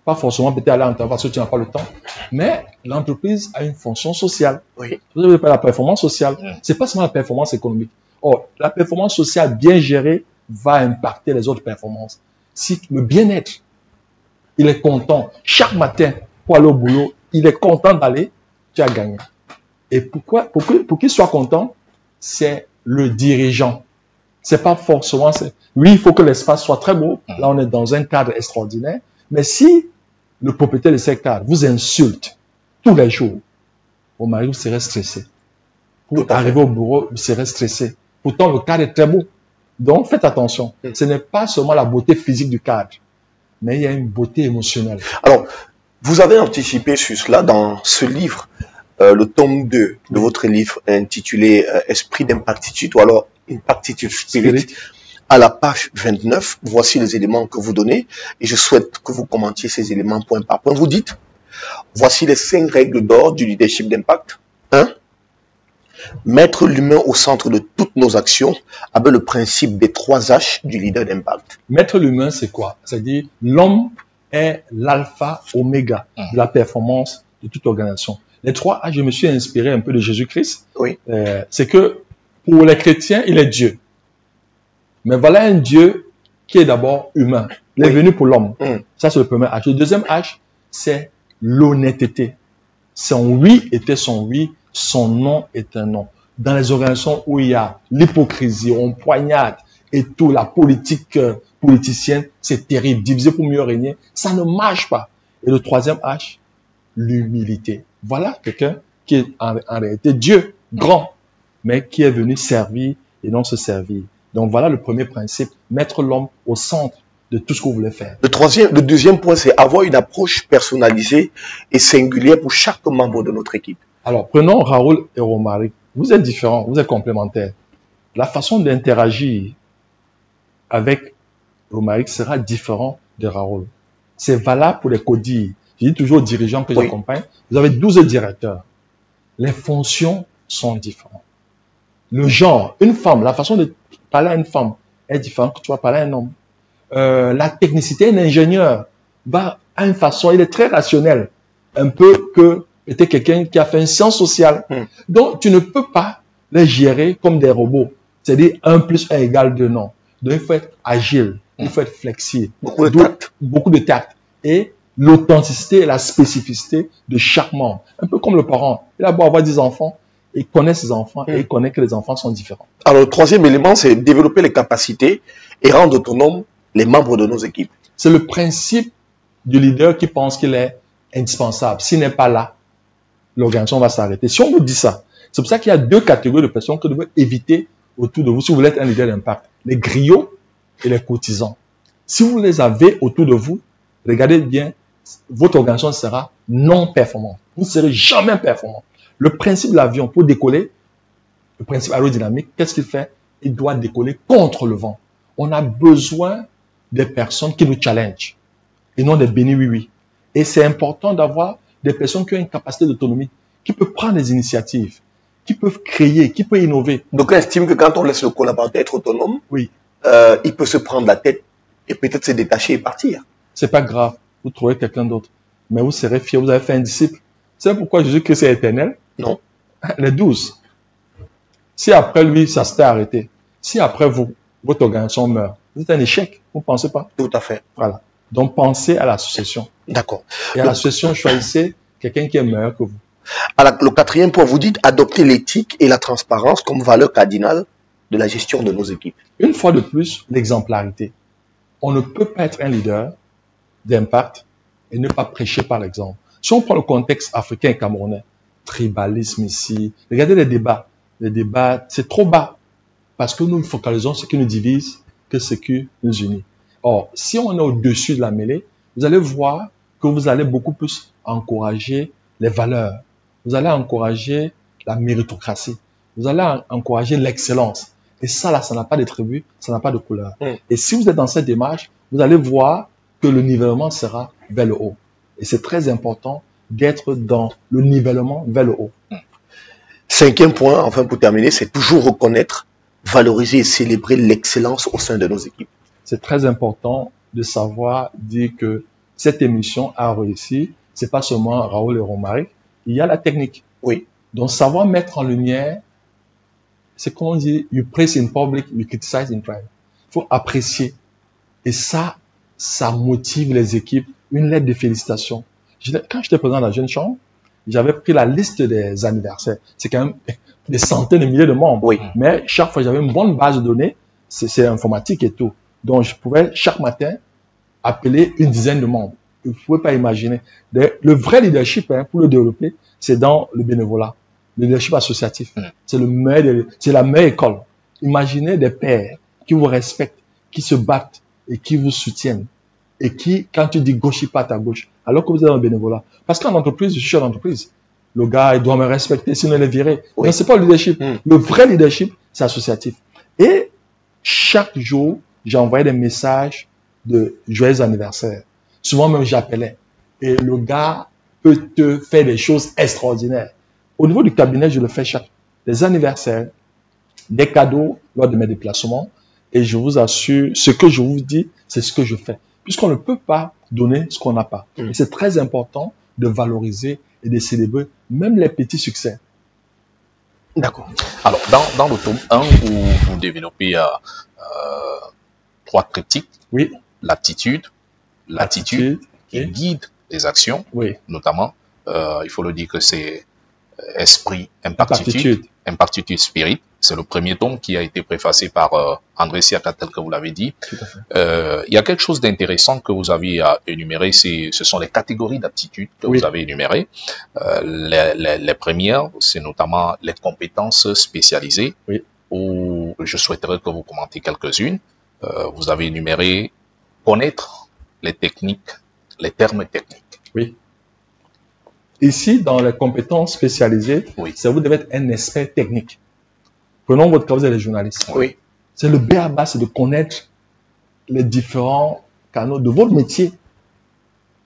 Pas forcément peut-être aller en travail parce que tu n'as pas le temps, mais l'entreprise a une fonction sociale. Oui. Vous avez pas la performance sociale. Ce n'est pas seulement la performance économique. Or, la performance sociale bien gérée va impacter les autres performances. Si le bien-être, il est content. Chaque matin, pour aller au boulot, il est content d'aller, tu as gagné. Et pour qu'il soit content, c'est le dirigeant. C'est pas forcément... Oui, il faut que l'espace soit très beau. Là, on est dans un cadre extraordinaire. Mais si le propriétaire de cette carte vous insulte tous les jours, mon mari serait stressé. Pour arriver au bureau, il serait stressé. Pourtant, le cadre est très beau. Donc, faites attention. Ce n'est pas seulement la beauté physique du cadre, mais il y a une beauté émotionnelle. Alors, vous avez anticipé sur cela dans ce livre, le tome 2 de votre livre intitulé « Esprit d'impactitude » ou alors « Impactitude Spirit ». À la page 29, voici les éléments que vous donnez et je souhaite que vous commentiez ces éléments point par point. Vous dites, voici les 5 règles d'or du leadership d'impact. 1. Mettre l'humain au centre de toutes nos actions avec le principe des 3 H du leader d'impact. Mettre l'humain, c'est quoi? C'est-à-dire, l'homme est l'alpha, oméga de la performance de toute organisation. Les 3 H, je me suis inspiré un peu de Jésus-Christ. Oui. C'est que pour les chrétiens, il est Dieu. Mais voilà un Dieu qui est d'abord humain. Il est venu pour l'homme. Ça, c'est le premier H. Le deuxième H, c'est l'honnêteté. Son oui était son oui, son non est un non. Dans les organisations où il y a l'hypocrisie, on poignarde et tout, la politique politicienne, c'est terrible. Diviser pour mieux régner, ça ne marche pas. Et le troisième H, l'humilité. Voilà quelqu'un qui est en réalité Dieu, grand, mais qui est venu servir et non se servir. Donc voilà le premier principe, mettre l'homme au centre de tout ce que vous voulez faire. Le deuxième point, c'est avoir une approche personnalisée et singulière pour chaque membre de notre équipe. Alors, prenons Raoul et Romaric. Vous êtes différents, vous êtes complémentaires. La façon d'interagir avec Romaric sera différente de Raoul. C'est valable pour les codires. Je dis toujours aux dirigeants que j'accompagne, vous avez 12 directeurs. Les fonctions sont différentes. Le genre, une femme, la façon de parler à une femme est différente que tu vas parler à un homme. La technicité, un ingénieur va à une façon, il est très rationnel, un peu que était quelqu'un qui a fait une science sociale. Donc, tu ne peux pas les gérer comme des robots. C'est-à-dire 1 + 1 = 2, non. Donc, il faut être agile, il faut être flexible. Beaucoup de tact. Et l'authenticité et la spécificité de chaque membre. Un peu comme le parent. Il a beau avoir des enfants, il connaît ses enfants et il connaît que les enfants sont différents. Alors, le troisième élément, c'est développer les capacités et rendre autonomes les membres de nos équipes. C'est le principe du leader qui pense qu'il est indispensable. S'il n'est pas là, l'organisation va s'arrêter. Si on vous dit ça, c'est pour ça qu'il y a 2 catégories de personnes que vous devez éviter autour de vous si vous voulez être un leader d'impact. Les griots et les courtisans. Si vous les avez autour de vous, regardez bien, votre organisation sera non performante. Vous ne serez jamais performant. Le principe de l'avion, pour décoller, le principe aérodynamique, qu'est-ce qu'il fait? Il doit décoller contre le vent. On a besoin des personnes qui nous challengent et non des bénis oui-oui. Et c'est important d'avoir des personnes qui ont une capacité d'autonomie, qui peuvent prendre des initiatives, qui peuvent créer, qui peuvent innover. Donc, on estime que quand on laisse le collaborateur être autonome, il peut se prendre la tête et peut-être se détacher et partir. C'est pas grave, vous trouvez quelqu'un d'autre. Mais vous serez fier, vous avez fait un disciple. C'est pourquoi Jésus-Christ est éternel. Non. Les 12. Si après lui, ça s'était arrêté, si après vous, votre organisation meurt, vous êtes un échec, vous ne pensez pas? Tout à fait. Voilà. Donc, pensez à l'association. D'accord. Et à l'association, choisissez quelqu'un qui est meilleur que vous. Alors, le quatrième point, vous dites adopter l'éthique et la transparence comme valeur cardinale de la gestion de nos équipes. Une fois de plus, l'exemplarité. On ne peut pas être un leader d'impact et ne pas prêcher par l'exemple. Si on prend le contexte africain et camerounais, tribalisme ici, regardez les débats. Les débats, c'est trop bas parce que nous focalisons ce qui nous divise que ce qui nous unit. Or, si on est au-dessus de la mêlée, vous allez voir que vous allez beaucoup plus encourager les valeurs. Vous allez encourager la méritocratie. Vous allez encourager l'excellence. Et ça, là, ça n'a pas de tribu, ça n'a pas de couleur. Et si vous êtes dans cette démarche, vous allez voir que le nivellement sera vers le haut. Et c'est très important d'être dans le nivellement vers le haut. 5e point, enfin pour terminer, c'est toujours reconnaître, valoriser et célébrer l'excellence au sein de nos équipes. C'est très important de savoir dire que cette émission a réussi. C'est pas seulement Raoul et Romaric. Il y a la technique. Oui. Donc, savoir mettre en lumière, c'est comme on dit, you praise in public, you criticize in private. Il faut apprécier. Et ça, ça motive les équipes. Une lettre de félicitations. Quand j'étais présent à la Jeune Chambre, j'avais pris la liste des anniversaires. C'est quand même des centaines de milliers de membres. Oui. Mais chaque fois, j'avais une bonne base de données. C'est informatique et tout. Donc, je pouvais chaque matin appeler une dizaine de membres. Vous ne pouvez pas imaginer. Le vrai leadership, hein, pour le développer, c'est dans le bénévolat. Le leadership associatif. C'est la meilleure école. Imaginez des pairs qui vous respectent, qui se battent et qui vous soutiennent. Et qui, quand tu dis gauche, il part à gauche. Alors que vous êtes dans le bénévolat. Parce qu'en entreprise, je suis en entreprise. Le gars, il doit me respecter, sinon il est viré. Mais ce n'est pas le leadership. Le vrai leadership, c'est associatif. Et chaque jour, j'envoyais des messages de joyeux anniversaire. Souvent même, j'appelais. Et le gars peut te faire des choses extraordinaires. Au niveau du cabinet, je le fais chaque des anniversaires, des cadeaux lors de mes déplacements. Et je vous assure, ce que je vous dis, c'est ce que je fais. Puisqu'on ne peut pas donner ce qu'on n'a pas. Et c'est très important de valoriser et de célébrer même les petits succès. D'accord. Alors, dans le tome 1, où vous développez... 3 critiques, l'attitude qui guide les actions, notamment, il faut le dire que c'est esprit, impactitude, Impactitude Spirit. C'est le premier tome qui a été préfacé par André Siaka, tel que vous l'avez dit. Il y a quelque chose d'intéressant que vous avez à énumérer, ce sont les catégories d'aptitudes que vous avez énumérées. Les premières, c'est notamment les compétences spécialisées, où je souhaiterais que vous commentiez quelques-unes. Vous avez énuméré connaître les techniques, les termes techniques. Oui. Ici, dans les compétences spécialisées, ça vous devez être un expert technique. Prenons votre cas, vous êtes les journalistes. Oui. C'est le B.A.B.A, c'est de connaître les différents canaux de votre métier.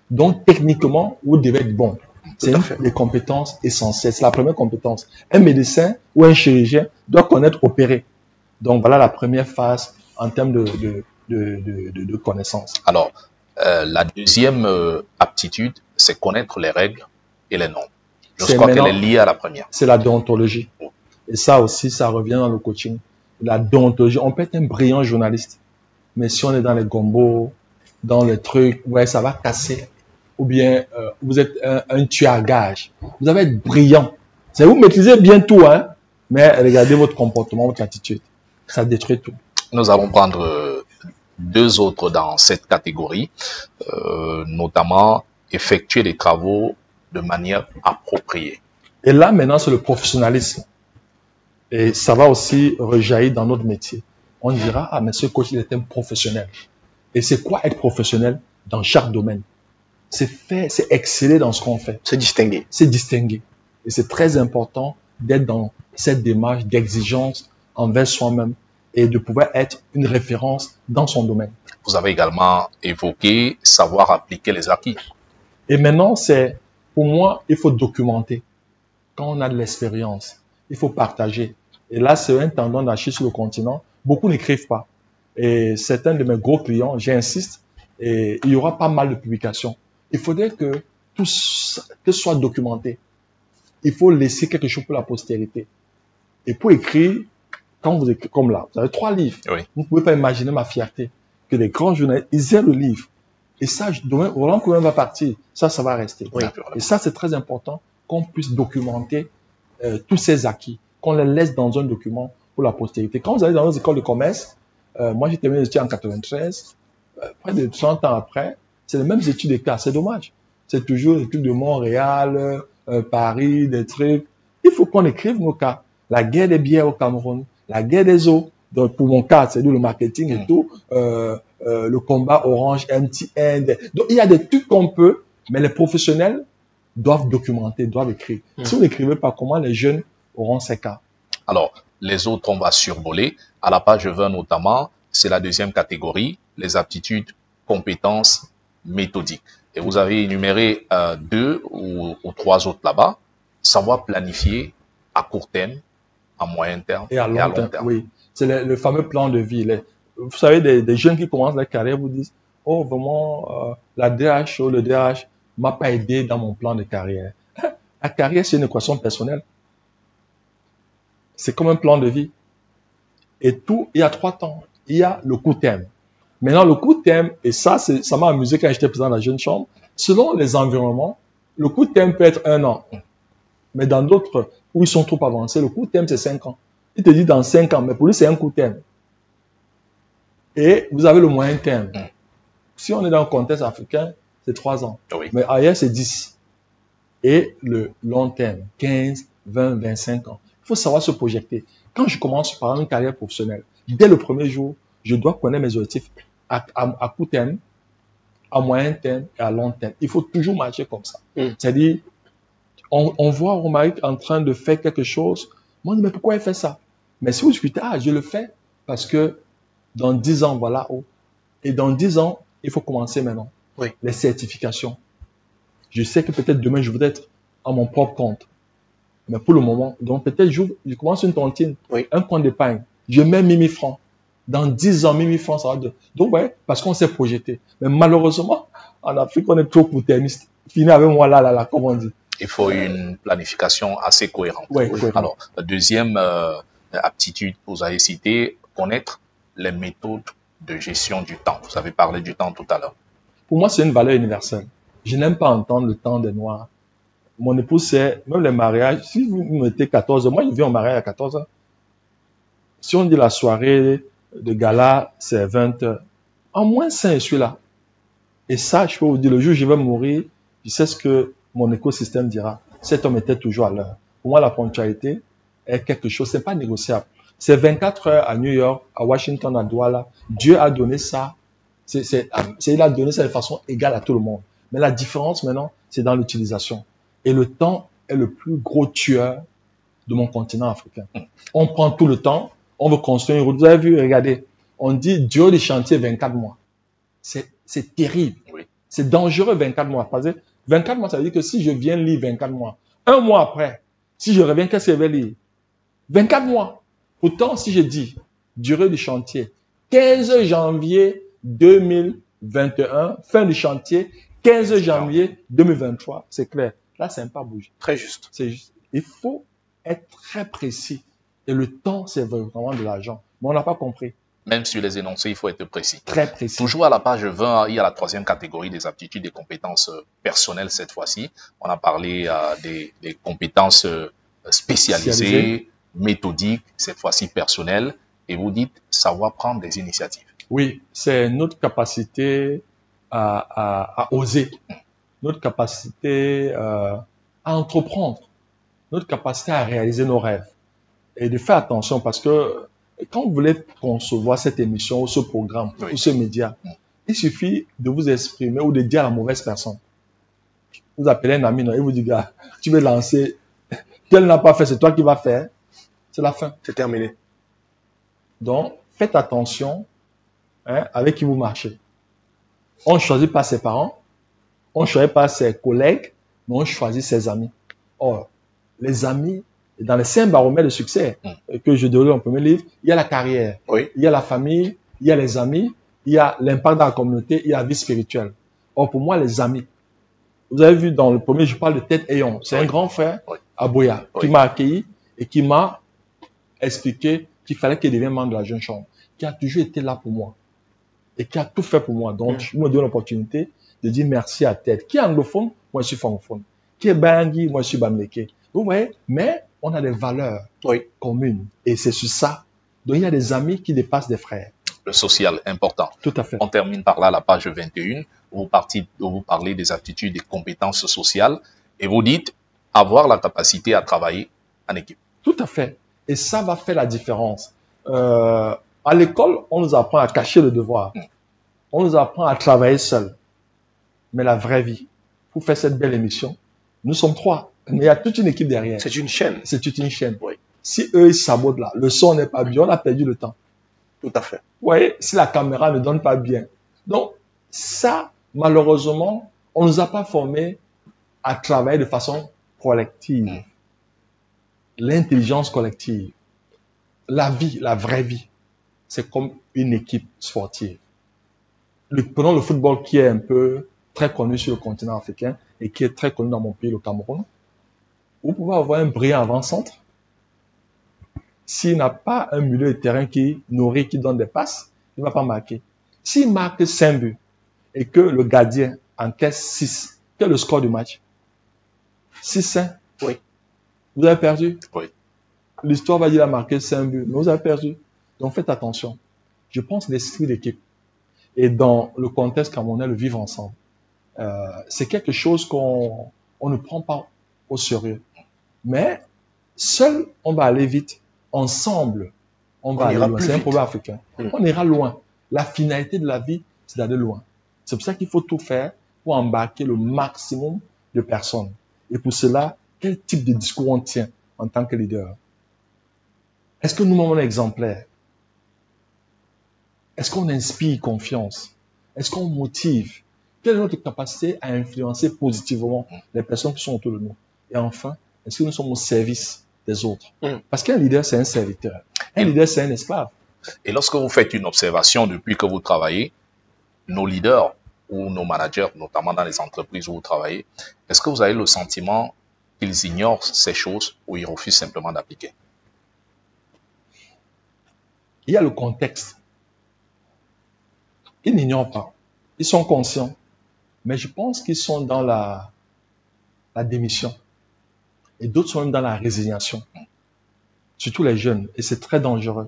Donc, techniquement, vous devez être bon. C'est une des compétences essentielles. C'est la première compétence. Un médecin ou un chirurgien doit connaître opérer. Donc, voilà la première phase en termes de connaissances. Alors, la deuxième aptitude, c'est connaître les règles et les normes. Je crois qu'elle est liée à la première. C'est la déontologie. Et ça aussi, ça revient dans le coaching. La déontologie. On peut être un brillant journaliste, mais si on est dans les gombos, dans les trucs, ouais, ça va casser. Ou bien, vous êtes un tueur à gage. Vous allez être brillant. Vous maîtrisez bien tout, hein, mais regardez votre comportement, votre attitude. Ça détruit tout. Nous allons prendre deux autres dans cette catégorie, notamment effectuer les travaux de manière appropriée. Et là, maintenant, c'est le professionnalisme. Et ça va aussi rejaillir dans notre métier. On dira, ah, mais ce coach, il est un professionnel. Et c'est quoi être professionnel dans chaque domaine? C'est faire, c'est exceller dans ce qu'on fait. C'est distinguer. C'est distinguer. Et c'est très important d'être dans cette démarche d'exigence envers soi-même et de pouvoir être une référence dans son domaine. Vous avez également évoqué savoir appliquer les acquis. Et maintenant, c'est, pour moi, il faut documenter. Quand on a de l'expérience, il faut partager. Et là, c'est un tendance d'Achille sur le continent. Beaucoup n'écrivent pas. Et certains de mes gros clients, j'insiste, et il y aura pas mal de publications. Il faudrait que tout soit documenté. Il faut laisser quelque chose pour la postérité. Et pour écrire, quand vous écrivez comme là, vous avez 3 livres. Oui. Vous ne pouvez pas imaginer ma fierté que les grands journalistes, ils aient le livre. Et ça, demain, Roland Kwemain va partir. Ça va rester. Oui. Et ça, c'est très important qu'on puisse documenter tous ces acquis, qu'on les laisse dans un document pour la postérité. Quand vous allez dans nos écoles de commerce, moi j'ai terminé les études en 93, près de 30 ans après, c'est les mêmes études de cas. C'est dommage. C'est toujours les études de Montréal, Paris, des trucs. Il faut qu'on écrive nos cas. La guerre des bières au Cameroun, la guerre des eaux. Donc pour mon cas, c'est le marketing et tout, le combat Orange, MTN. Donc il y a des trucs qu'on peut, mais les professionnels doivent documenter, doivent écrire. Si vous n'écrivez pas, comment les jeunes auront ces cas? Alors, les autres, on va survoler. À la page 20 notamment, c'est la deuxième catégorie, les aptitudes, compétences, méthodiques. Et vous avez énuméré 2 ou 3 autres là-bas. Savoir planifier à court terme, à moyen terme et à long terme. Oui. C'est le fameux plan de vie. Vous savez, des jeunes qui commencent leur carrière vous disent « Oh, vraiment, la DH ou le DH ne m'a pas aidé dans mon plan de carrière. » La carrière, c'est une équation personnelle. C'est comme un plan de vie. Et tout, il y a 3 temps. Il y a le court terme. Maintenant, le court terme, et ça, ça m'a amusé quand j'étais président de la Jeune Chambre, selon les environnements, le court terme peut être 1 an. Mais dans d'autres, où ils sont trop avancés, le court terme, c'est 5 ans. Il te dit dans 5 ans, mais pour lui, c'est un court terme. Et vous avez le moyen terme. Si on est dans le contexte africain, c'est 3 ans. Oui. Mais ailleurs, c'est 10. Et le long terme, 15, 20, 25 ans. Il faut savoir se projeter. Quand je commence par une carrière professionnelle, dès le premier jour, je dois connaître mes objectifs à court terme, à moyen terme et à long terme. Il faut toujours marcher comme ça. C'est-à-dire, on voit Romaric en train de faire quelque chose. Moi, je me dis, mais pourquoi il fait ça? Mais si vous discutez, ah, je le fais parce que dans 10 ans, voilà. Oh. Et dans 10 ans, il faut commencer maintenant. Oui. Les certifications. Je sais que peut-être demain, je voudrais être à mon propre compte. Mais pour le moment, donc peut-être je commence une tontine, un compte d'épargne. Je mets 1 000 francs. Dans 10 ans, 1 000 francs, ça va de... Donc, ouais, parce qu'on s'est projeté. Mais malheureusement, en Afrique, on est trop court-termiste. Fini avec moi là, comme on dit. Il faut une planification assez cohérente. Cohérente. Alors, la deuxième aptitude que vous avez citée, connaître les méthodes de gestion du temps. Vous avez parlé du temps tout à l'heure. Pour moi, c'est une valeur universelle. Je n'aime pas entendre le temps des Noirs. Mon épouse, c'est même les mariages. Si vous mettez 14 ans, moi je vais en mariage à 14 ans. Si on dit la soirée de gala, c'est 20 heures. En moins 5, je suis là. Et ça, je peux vous dire, le jour où je vais mourir, je sais ce que mon écosystème dira. Cet homme était toujours à l'heure. Pour moi, la ponctualité est quelque chose, c'est pas négociable. C'est 24 heures à New York, à Washington, à Douala. Dieu a donné ça. Il a donné ça de façon égale à tout le monde. Mais la différence maintenant, c'est dans l'utilisation. Et le temps est le plus gros tueur de mon continent africain. On prend tout le temps, on veut construire une route. Vous avez vu, regardez, on dit durée des chantiers 24 mois. C'est terrible. Oui. C'est dangereux 24 mois. Parce que 24 mois, ça veut dire que si je viens lire 24 mois, un mois après, si je reviens, qu'est-ce que je vais lire? 24 mois. Pourtant, si je dis durée du chantier, 15 janvier 2021, fin du chantier, 15 janvier 2023, c'est clair. Là, c'est pas bougé. Très juste. C'est juste. Il faut être très précis. Et le temps, c'est vraiment de l'argent. Mais on n'a pas compris. Même sur les énoncés, il faut être précis. Très précis. Toujours à la page 20, il y a la troisième catégorie des aptitudes et compétences personnelles cette fois-ci. On a parlé des compétences spécialisées, méthodiques, cette fois-ci personnelles. Et vous dites savoir prendre des initiatives. Oui, c'est notre capacité à oser, notre capacité à entreprendre, notre capacité à réaliser nos rêves. Et de faire attention parce que quand vous voulez concevoir cette émission ou ce programme ou ce média, il suffit de vous exprimer ou de dire à la mauvaise personne. Vous appelez un ami et vous dites, gars, tu veux lancer, tel n'a pas fait, c'est toi qui vas faire. C'est la fin. C'est terminé. Donc, faites attention avec qui vous marchez. On ne choisit pas ses parents, on ne choisit pas ses collègues, mais on choisit ses amis. Or, les amis, dans les 5 baromètres de succès que je déroule dans le premier livre, il y a la carrière, il y a la famille, il y a les amis, il y a l'impact dans la communauté, il y a la vie spirituelle. Or, pour moi, les amis, vous avez vu dans le premier, je parle de Tête Ayon, c'est un grand frère à Boya qui m'a accueilli et qui m'a expliqué qu'il fallait qu'il devienne membre de la Jeune Chambre, qui a toujours été là pour moi et qui a tout fait pour moi. Donc, je me donne l'opportunité de dire merci à Tête. Qui est anglophone? Moi, je suis francophone. Qui est Bangui? Moi, je suis Bamléké. Vous voyez? Mais on a des valeurs communes. Et c'est sur ça. Donc, il y a des amis qui dépassent des frères. Le social, important. Tout à fait. On termine par là, la page 21, où vous parlez des aptitudes et compétences sociales. Et vous dites avoir la capacité à travailler en équipe. Tout à fait. Et ça va faire la différence. À l'école, on nous apprend à cacher le devoir. On nous apprend à travailler seul. Mais la vraie vie, pour faire cette belle émission, nous sommes 3. Mais il y a toute une équipe derrière. C'est une chaîne. C'est toute une chaîne. Oui. Si eux, ils sabotent là, le son n'est pas bien, on a perdu le temps. Tout à fait. Vous voyez, si la caméra ne donne pas bien. Donc, ça, malheureusement, on ne nous a pas formés à travailler de façon collective. L'intelligence collective. La vie, la vraie vie. C'est comme une équipe sportive. Prenons le football qui est un peu très connu sur le continent africain et qui est très connu dans mon pays, le Cameroun. Vous pouvez avoir un brillant avant-centre. S'il n'a pas un milieu de terrain qui nourrit, qui donne des passes, il ne va pas marquer. S'il marque 5 buts et que le gardien encaisse 6, quel est le score du match? 6-5. Oui. Vous avez perdu? Oui. L'histoire va dire qu'il a marqué 5 buts, mais vous avez perdu. Donc, faites attention. Je pense l'esprit d'équipe. Et dans le contexte camerounais, le vivre ensemble, c'est quelque chose qu'on ne prend pas au sérieux. Mais seul, on va aller vite. Ensemble, on va aller loin. C'est un problème africain. On ira loin. La finalité de la vie, c'est d'aller loin. C'est pour ça qu'il faut tout faire pour embarquer le maximum de personnes. Et pour cela, quel type de discours on tient en tant que leader? Est-ce que nous-mêmes, on est exemplaires? Est-ce qu'on inspire confiance? Est-ce qu'on motive? Quelle est notre capacité à influencer positivement les personnes qui sont autour de nous? Et enfin, est-ce que nous sommes au service des autres? Parce qu'un leader, c'est un serviteur. Un leader, c'est un esclave. Et lorsque vous faites une observation depuis que vous travaillez, nos leaders ou nos managers, notamment dans les entreprises où vous travaillez, est-ce que vous avez le sentiment qu'ils ignorent ces choses ou ils refusent simplement d'appliquer? Il y a le contexte. Ils n'ignorent pas. Ils sont conscients. Mais je pense qu'ils sont dans la démission. et d'autres sont même dans la résignation. Surtout les jeunes, et c'est très dangereux.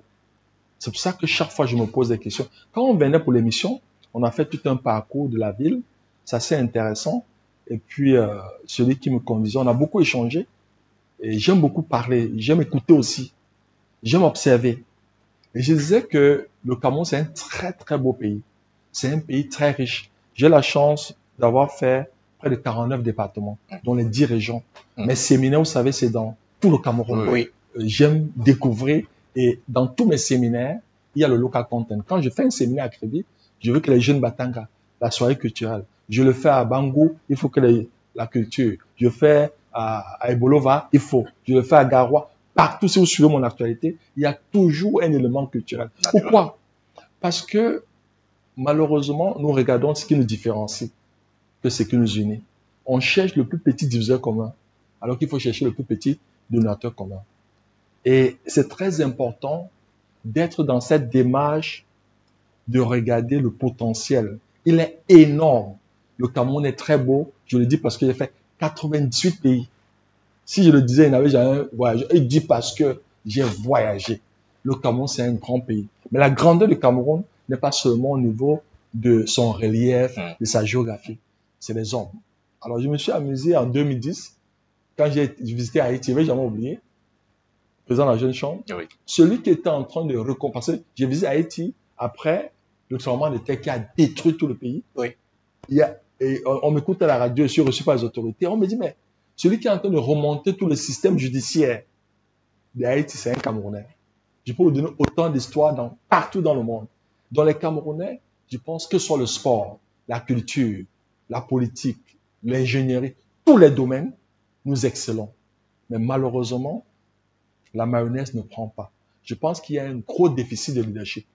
C'est pour ça que chaque fois, je me pose des questions. Quand on venait pour l'émission, on a fait tout un parcours de la ville, c'est assez intéressant. Et puis, celui qui me conduisait, on a beaucoup échangé. Et j'aime beaucoup parler, j'aime écouter aussi, j'aime observer. Et je disais que le Cameroun, c'est un très, très beau pays. C'est un pays très riche. J'ai la chance d'avoir fait près de 49 départements, dont les 10 régions. Mes séminaires, vous savez, c'est dans tout le Cameroun. Oui. J'aime découvrir. Et dans tous mes séminaires, il y a le local content. Quand je fais un séminaire à Crédit, je veux que les jeunes Batanga, la soirée culturelle. Je le fais à Bangou, il faut que la culture. Je le fais à Ebolova, il faut. Je le fais à Garoua. Partout, si vous suivez mon actualité, il y a toujours un élément culturel. Pourquoi? Parce que, malheureusement, nous regardons ce qui nous différencie de ce qui nous unit. On cherche le plus petit diviseur commun, alors qu'il faut chercher le plus petit donateur commun. Et c'est très important d'être dans cette démarche de regarder le potentiel. Il est énorme. Le Cameroun est très beau. Je le dis parce que j'ai fait 98 pays. Si je le disais, il n'avait jamais voyagé. Il dit parce que j'ai voyagé. Le Cameroun, c'est un grand pays. Mais la grandeur du Cameroun n'est pas seulement au niveau de son relief, de sa géographie. C'est les hommes. Alors, je me suis amusé en 2010, quand j'ai visité Haïti, je n'ai jamais oublié, président de la Jeune Chambre, oui. Celui qui était en train de récompenser, j'ai visité Haïti après le tremblement de terre qui a détruit tout le pays. Oui. Et on m'écoute à la radio, je suis reçu par les autorités, on me dit, mais celui qui est en train de remonter tout le système judiciaire d'Haïti, c'est un Camerounais. Je peux vous donner autant d'histoires partout dans le monde. Dans les Camerounais, je pense que sur le sport, la culture, la politique, l'ingénierie, tous les domaines, nous excellons. Mais malheureusement, la mayonnaise ne prend pas. Je pense qu'il y a un gros déficit de leadership.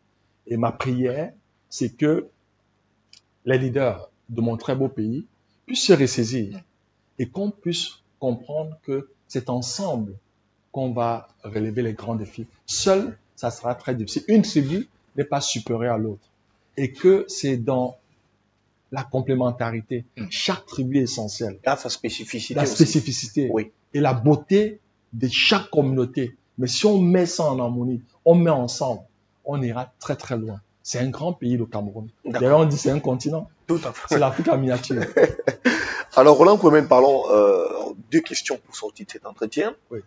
Et ma prière, c'est que les leaders de mon très beau pays puissent se ressaisir et qu'on puisse comprendre que c'est ensemble qu'on va relever les grands défis. Seul, ça sera très difficile. Une tribu n'est pas supérieure à l'autre. Et que c'est dans la complémentarité. Chaque tribu est essentielle. Grâce à sa spécificité. La spécificité. Oui. Et la beauté de chaque communauté. Mais si on met ça en harmonie, on met ensemble, on ira très très loin. C'est un grand pays, le Cameroun. D'ailleurs, on dit c'est un continent. Tout à fait. C'est l'Afrique en miniature. Alors, Roland Kwemain, parlons deux questions pour sortir de cet entretien. Oui.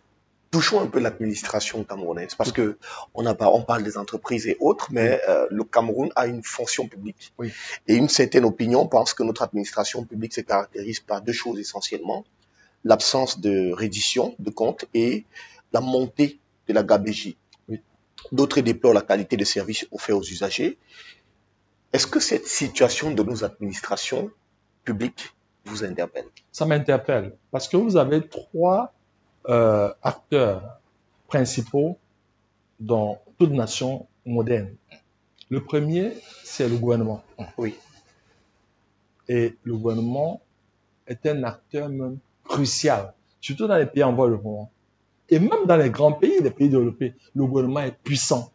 Touchons un peu l'administration camerounaise, parce que on parle des entreprises et autres, mais le Cameroun a une fonction publique. Oui. Et une certaine opinion pense que notre administration publique se caractérise par deux choses essentiellement, l'absence de reddition de comptes et la montée de la gabégie. Oui. D'autres déplorent la qualité des services offerts aux usagers. Est-ce que cette situation de nos administrations publiques vous interpelle? Ça m'interpelle, parce que vous avez trois acteurs principaux dans toute nation moderne. Le premier, c'est le gouvernement. Oui. Et le gouvernement est un acteur même crucial, surtout dans les pays en voie de développement. Et même dans les grands pays, les pays développés, le gouvernement est puissant.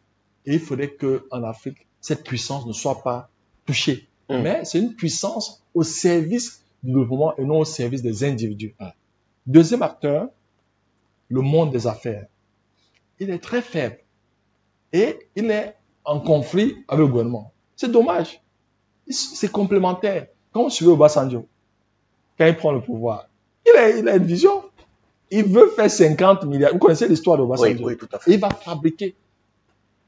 Et il faudrait qu'en Afrique, cette puissance ne soit pas touchée. Mais c'est une puissance au service du développement et non au service des individus. Deuxième acteur, le monde des affaires, il est très faible et il est en conflit avec le gouvernement. C'est dommage. C'est complémentaire. Quand on suit Obasanjo, quand il prend le pouvoir, il a une vision. Il veut faire 50 milliards. Vous connaissez l'histoire d'Obasanjo. Oui, tout à fait. Il va fabriquer.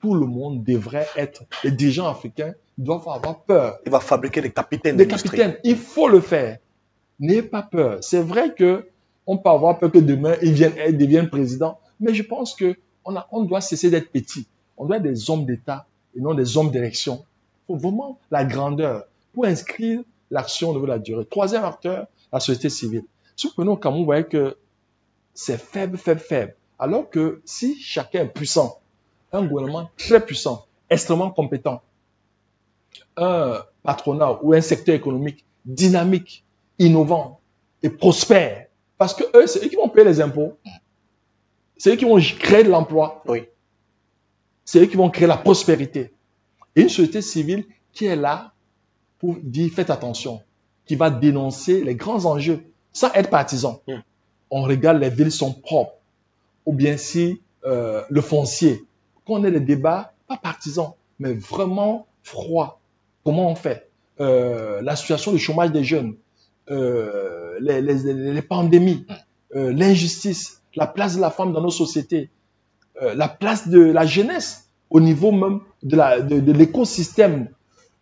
Tout le monde devrait être. Les dirigeants africains doivent avoir peur. Il va fabriquer des capitaines. Des capitaines. Il faut le faire. N'ayez pas peur. C'est vrai que on peut avoir peur que demain, ils deviennent présidents. Mais je pense qu'on doit cesser d'être petit. On doit être des hommes d'État et non des hommes d'élection. Il faut vraiment la grandeur pour inscrire l'action au niveau de la durée. Troisième acteur, la société civile. Si vous prenez au Cameroun, vous voyez que c'est faible, faible, faible. Alors que si chacun est puissant, un gouvernement très puissant, extrêmement compétent, un patronat ou un secteur économique dynamique, innovant et prospère, parce que eux, c'est eux qui vont payer les impôts. C'est eux qui vont créer de l'emploi. Oui. C'est eux qui vont créer la prospérité. Et une société civile qui est là pour dire, faites attention, qui va dénoncer les grands enjeux, sans être partisan. on regarde les villes sont propres, ou bien si le foncier, qu'on ait des débats, pas partisans, mais vraiment froids. Comment on fait? La situation du chômage des jeunes, les pandémies, l'injustice, la place de la femme dans nos sociétés, la place de la jeunesse au niveau même de l'écosystème.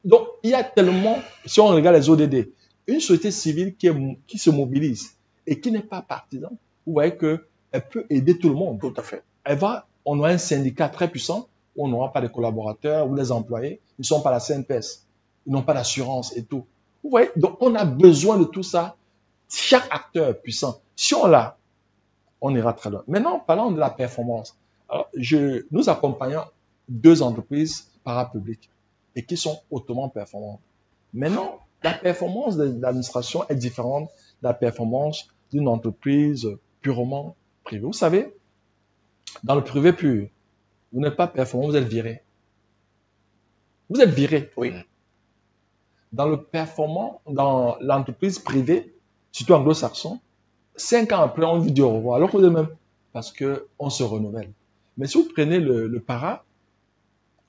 Donc, il y a tellement, si on regarde les ODD, une société civile qui se mobilise et qui n'est pas partisane, vous voyez qu'elle peut aider tout le monde. Tout à fait. Elle va, on a un syndicat très puissant, où on n'aura pas de collaborateurs ou des employés, ils ne sont pas à la CNPS, ils n'ont pas d'assurance et tout. Vous voyez, donc on a besoin de tout ça. Chaque acteur puissant, si on l'a, on ira très loin. Maintenant, parlons de la performance. Alors, nous accompagnons 2 entreprises parapubliques et qui sont hautement performantes. Maintenant, la performance de l'administration est différente de la performance d'une entreprise purement privée. Vous savez, dans le privé pur, vous n'êtes pas performant, vous êtes viré. Vous êtes viré, oui. Dans le performant, dans l'entreprise privée, surtout anglo-saxon, 5 ans après, on vous dit au revoir. Alors que vous êtes même, parce qu'on se renouvelle. Mais si vous prenez le para,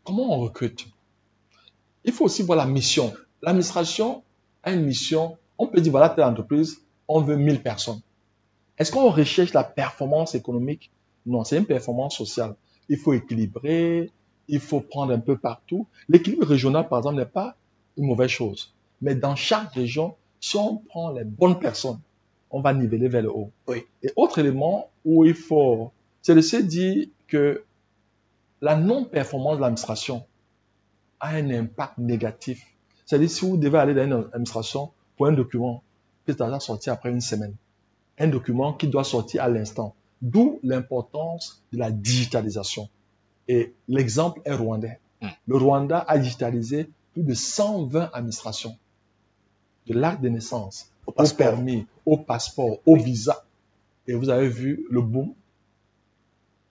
comment on recrute? Il faut aussi voir la mission. L'administration a une mission. On peut dire, voilà, telle entreprise, on veut 1000 personnes. Est-ce qu'on recherche la performance économique? Non, c'est une performance sociale. Il faut équilibrer, il faut prendre un peu partout. L'équilibre régional, par exemple, n'est pas une mauvaise chose. Mais dans chaque région, si on prend les bonnes personnes, on va niveler vers le haut. Oui. Et autre élément où il faut, c'est de se dire que la non-performance de l'administration a un impact négatif. C'est-à-dire, si vous devez aller dans une administration pour un document, peut-être ça va sortir après une semaine. Un document qui doit sortir à l'instant. D'où l'importance de la digitalisation. Et l'exemple est rwandais. Le Rwanda a digitalisé plus de 120 administrations. De l'acte de naissance, au permis, au passeport, au visa. Et vous avez vu le boom.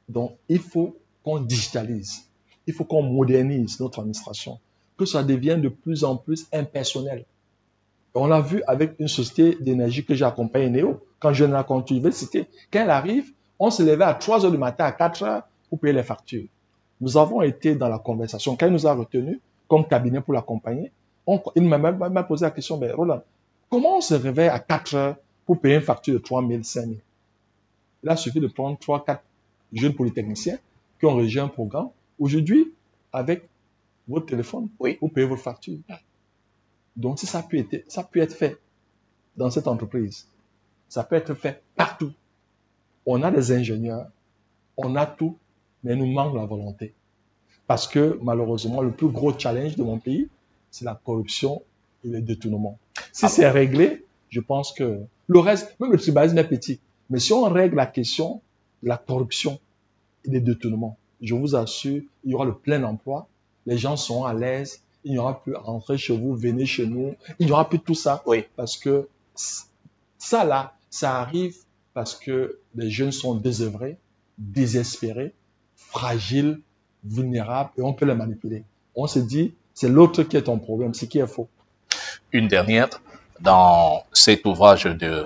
Donc, il faut qu'on digitalise. Il faut qu'on modernise notre administration. Que ça devienne de plus en plus impersonnel. Et on l'a vu avec une société d'énergie que j'ai accompagnée, Néo. Quand je la compte, quand elle arrive, on se levait à 3 h du matin, à 4 h, pour payer les factures. Nous avons été dans la conversation. Quand elle nous a retenus, comme cabinet pour l'accompagner, il m'a posé la question, mais Roland, comment on se réveille à 4 h pour payer une facture de 3 000, 5 000? Il a suffi de prendre 3, 4 jeunes polytechniciens qui ont régi un programme. Aujourd'hui, avec votre téléphone, oui, vous payez vos factures. Donc, si ça peut être fait dans cette entreprise, ça peut être fait partout. On a des ingénieurs, on a tout, mais il nous manque la volonté. Parce que, malheureusement, le plus gros challenge de mon pays, c'est la corruption et le détournement. Si c'est réglé, je pense que le reste, même le tribalisme est petit. Mais si on règle la question de la corruption et des détournements, je vous assure, il y aura le plein emploi, les gens seront à l'aise, il n'y aura plus « rentrez chez vous, venez chez nous », il n'y aura plus tout ça. Oui. Parce que ça là, ça arrive parce que les jeunes sont désœuvrés, désespérés, fragiles, vulnérables et on peut les manipuler. On se dit, c'est l'autre qui est ton problème, c'est qui est faux. Une dernière, dans cet ouvrage de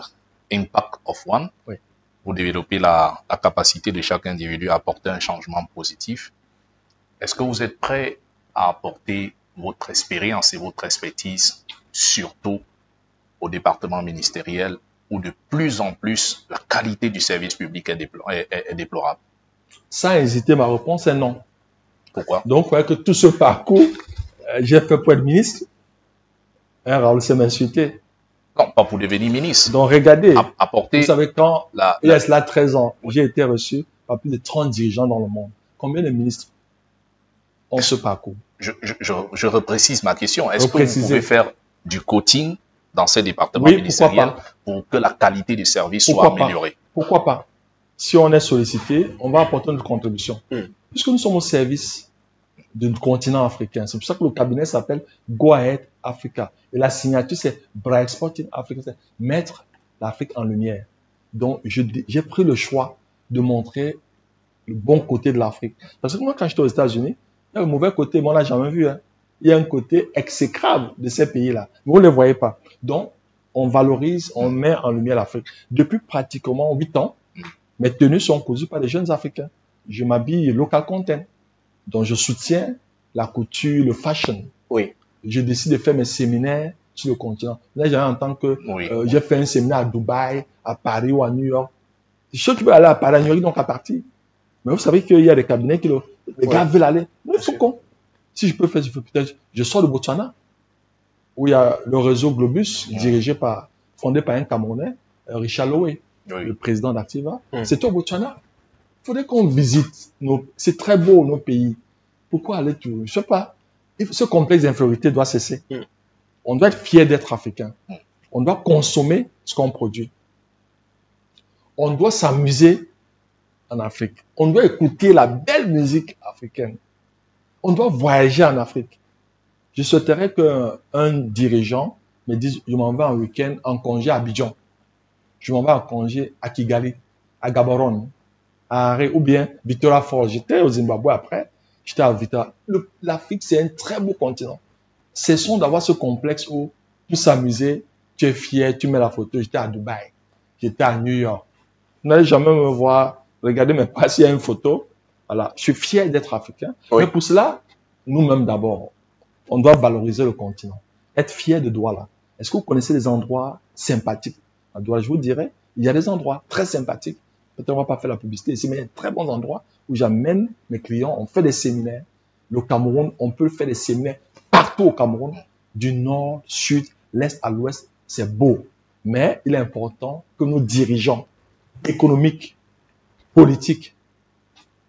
Impact of One, oui, vous développez la capacité de chaque individu à apporter un changement positif. Est-ce que vous êtes prêt à apporter votre expérience et votre expertise, surtout au département ministériel, où de plus en plus la qualité du service public est déplorable? Sans hésiter, ma réponse est non. Pourquoi? Donc, avec tout ce parcours, j'ai fait pour être ministre. Hein, Raoul s'est insulté. Non, pas pour devenir ministre. Donc, regardez. Apporter. Vous savez, quand, il y a cela 13 ans, j'ai été reçu par plus de 30 dirigeants dans le monde. Combien de ministres ont ce parcours? Je reprécise ma question. Est-ce que vous pouvez faire du coaching dans ces départements, oui, ministériels pour que la qualité du service soit améliorée? Pourquoi pas? Si on est sollicité, on va apporter notre contribution. Puisque nous sommes au service du continent africain. C'est pour ça que le cabinet s'appelle Go ahead Africa. Et la signature, c'est Bright Spot in Africa, c'est mettre l'Afrique en lumière. Donc, j'ai pris le choix de montrer le bon côté de l'Afrique. Parce que moi, quand j'étais aux États-Unis, il y a le mauvais côté, mais on l'a jamais vu. Hein. Il y a un côté exécrable de ces pays-là. Vous ne le voyez pas. Donc, on valorise, on met en lumière l'Afrique. Depuis pratiquement 8 ans, mes tenues sont cousues par des jeunes Africains. Je m'habille local content, donc je soutiens la couture, le fashion. Oui. Je décide de faire mes séminaires sur le continent. Là, j'ai en tant que j'ai fait un séminaire à Dubaï, à Paris ou à New York. Je suis sûr qu'ils peuvent aller à Paris, à New York, donc à partir. Mais vous savez qu'il y a des cabinets qui les gars veulent aller. Mais il faut qu'on. Si je peux faire, je peux peut-être. Je sors de Botswana, où il y a le réseau Globus, dirigé par, fondé par un Camerounais, Richard Loe, le président d'Activa. C'est au Botswana. Il faudrait qu'on visite nos, c'est très beau, nos pays. Pourquoi aller tout? Je sais pas. Ce complexe d'infériorité doit cesser. On doit être fier d'être africain. On doit consommer ce qu'on produit. On doit s'amuser en Afrique. On doit écouter la belle musique africaine. On doit voyager en Afrique. Je souhaiterais qu'un dirigeant me dise, je m'en vais en week-end en congé à Abidjan. Je m'en vais en congé à Kigali, à Gaborone, à Aré, ou bien Victoria Falls. J'étais au Zimbabwe après. J'étais à Vita. L'Afrique, c'est un très beau continent. Cessons d'avoir ce complexe où, pour s'amuser, tu es fier, tu mets la photo. J'étais à Dubaï, j'étais à New York. Vous n'allez jamais me voir, regardez mes pas s'il y a une photo. Voilà, je suis fier d'être africain. Oui. Mais pour cela, nous-mêmes d'abord, on doit valoriser le continent. Être fier de Douala. Est-ce que vous connaissez des endroits sympathiques? À Douala, je vous dirais, il y a des endroits très sympathiques. Peut-être on ne va pas faire la publicité ici, mais il y a de très bons endroits où j'amène mes clients, on fait des séminaires. Le Cameroun, on peut faire des séminaires partout au Cameroun, du nord, sud, l'est à l'ouest, c'est beau. Mais il est important que nos dirigeants économiques, politiques,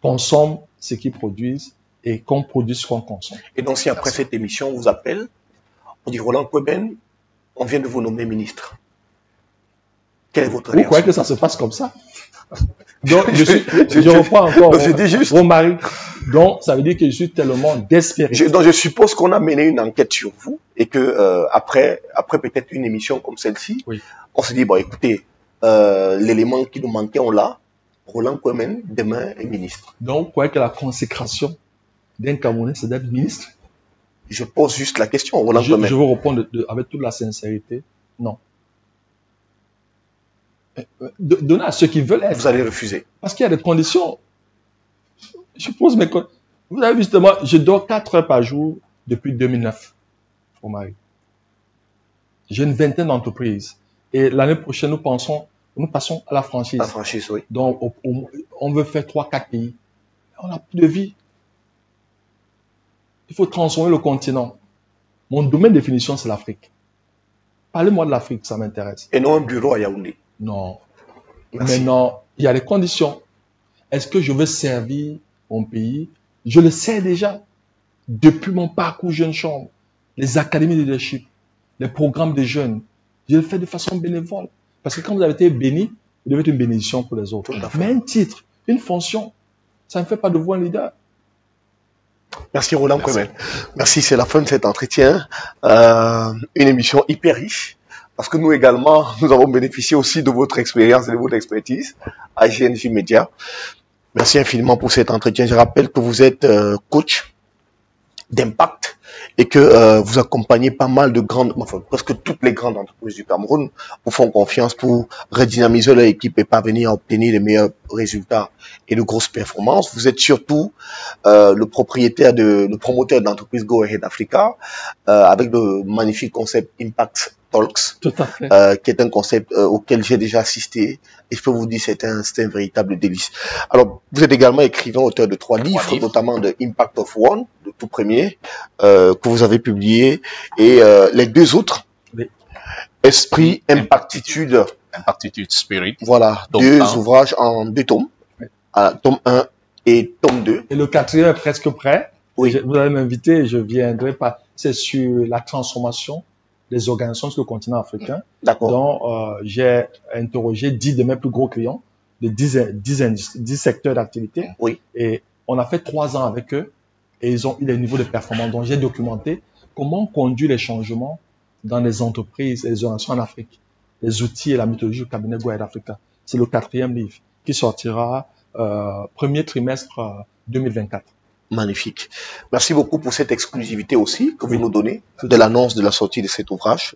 consomment ce qu'ils produisent et qu'on produise ce qu'on consomme. Et donc si après cette émission, on vous appelle, on dit Roland Kwemain, on vient de vous nommer ministre. Quelle est votre réaction? Vous croyez que ça se passe comme ça? Donc, je reprends encore. Donc, je dis juste. Romaric. Donc, ça veut dire que je suis tellement désespéré. Donc, je suppose qu'on a mené une enquête sur vous et que, après peut-être une émission comme celle-ci, on se dit, bon, écoutez, l'élément qui nous manquait, on l'a. Roland Kwemain, demain, est ministre. Donc, vous croyez que la consécration d'un Camerounais, c'est d'être ministre? Je pose juste la question, Roland Kwemain. Je veux répondre avec toute la sincérité. Non. Donner à ceux qui veulent être. Vous allez refuser. Parce qu'il y a des conditions. Je pose mes conditions. Vous avez justement, je dors 4 heures par jour depuis 2009 au Mali. J'ai une vingtaine d'entreprises. Et l'année prochaine, nous passons à la franchise. La franchise, oui. Donc, on veut faire 3-4 pays. On n'a plus de vie. Il faut transformer le continent. Mon domaine de définition, c'est l'Afrique. Parlez-moi de l'Afrique, ça m'intéresse. Et non un bureau à Yaoundé. Non. Merci. Maintenant, il y a des conditions. Est-ce que je veux servir mon pays? Je le sais déjà. Depuis mon parcours Jeune Chambre, les académies de leadership, les programmes de jeunes, je le fais de façon bénévole. Parce que quand vous avez été béni, vous devez être une bénédiction pour les autres. Mais un titre, une fonction, ça ne fait pas de vous un leader. Merci Roland Kwemain. Merci, c'est la fin de cet entretien. Une émission hyper riche. Parce que nous également, nous avons bénéficié aussi de votre expérience et de votre expertise à G&J Média. Merci infiniment pour cet entretien. Je rappelle que vous êtes coach d'impact et que vous accompagnez pas mal de grandes, enfin presque toutes les grandes entreprises du Cameroun vous font confiance pour redynamiser leur équipe et parvenir à obtenir les meilleurs résultats et de grosses performances. Vous êtes surtout le promoteur d'entreprise Go Ahead Africa avec le magnifique concept Impact Talks, qui est un concept auquel j'ai déjà assisté et je peux vous dire c'est un véritable délice. Alors vous êtes également écrivain, auteur de 3 livres, notamment de Impact of One, le tout premier que vous avez publié, et les 2 autres, Esprit, Impactitude Spirit. Voilà, 2 ouvrages en 2 tomes, tome 1 et tome 2. Et le 4e est presque prêt. Oui. Vous allez m'inviter, je viendrai pas. C'est sur la transformation des organisations sur le continent africain. D'accord. Donc, j'ai interrogé 10 de mes plus gros clients, de 10 secteurs d'activité. Oui. Et on a fait 3 ans avec eux et ils ont eu des niveaux de performance. Donc, j'ai documenté comment on conduit les changements dans les entreprises et les organisations en Afrique, les outils et la méthodologie du cabinet Go Ahead Africa. C'est le 4e livre qui sortira premier trimestre 2024. Magnifique. Merci beaucoup pour cette exclusivité aussi que vous nous donnez de l'annonce de la sortie de cet ouvrage.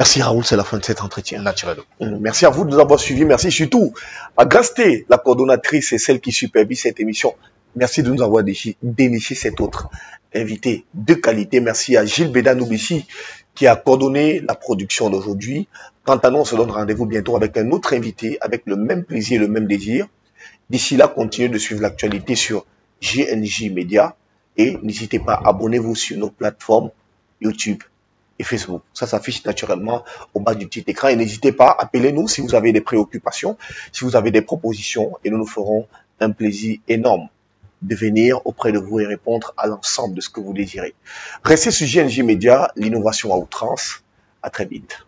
Merci Raoul, c'est la fin de cet entretien. Naturellement. Merci à vous de nous avoir suivis. Merci surtout à Grace T, la coordonnatrice et celle qui supervise cette émission. Merci de nous avoir déniché cet autre invité de qualité. Merci à Gilles Bédan-Obissi qui a coordonné la production d'aujourd'hui. Quant à nous, on se donne rendez-vous bientôt avec un autre invité, avec le même plaisir, le même désir. D'ici là, continuez de suivre l'actualité sur GNJ Média et n'hésitez pas, abonnez-vous sur nos plateformes YouTube et Facebook. Ça s'affiche naturellement au bas du petit écran. Et n'hésitez pas, appelez-nous si vous avez des préoccupations, si vous avez des propositions, et nous nous ferons un plaisir énorme de venir auprès de vous et répondre à l'ensemble de ce que vous désirez. Restez sur GNJ Média, l'innovation à outrance. À très vite.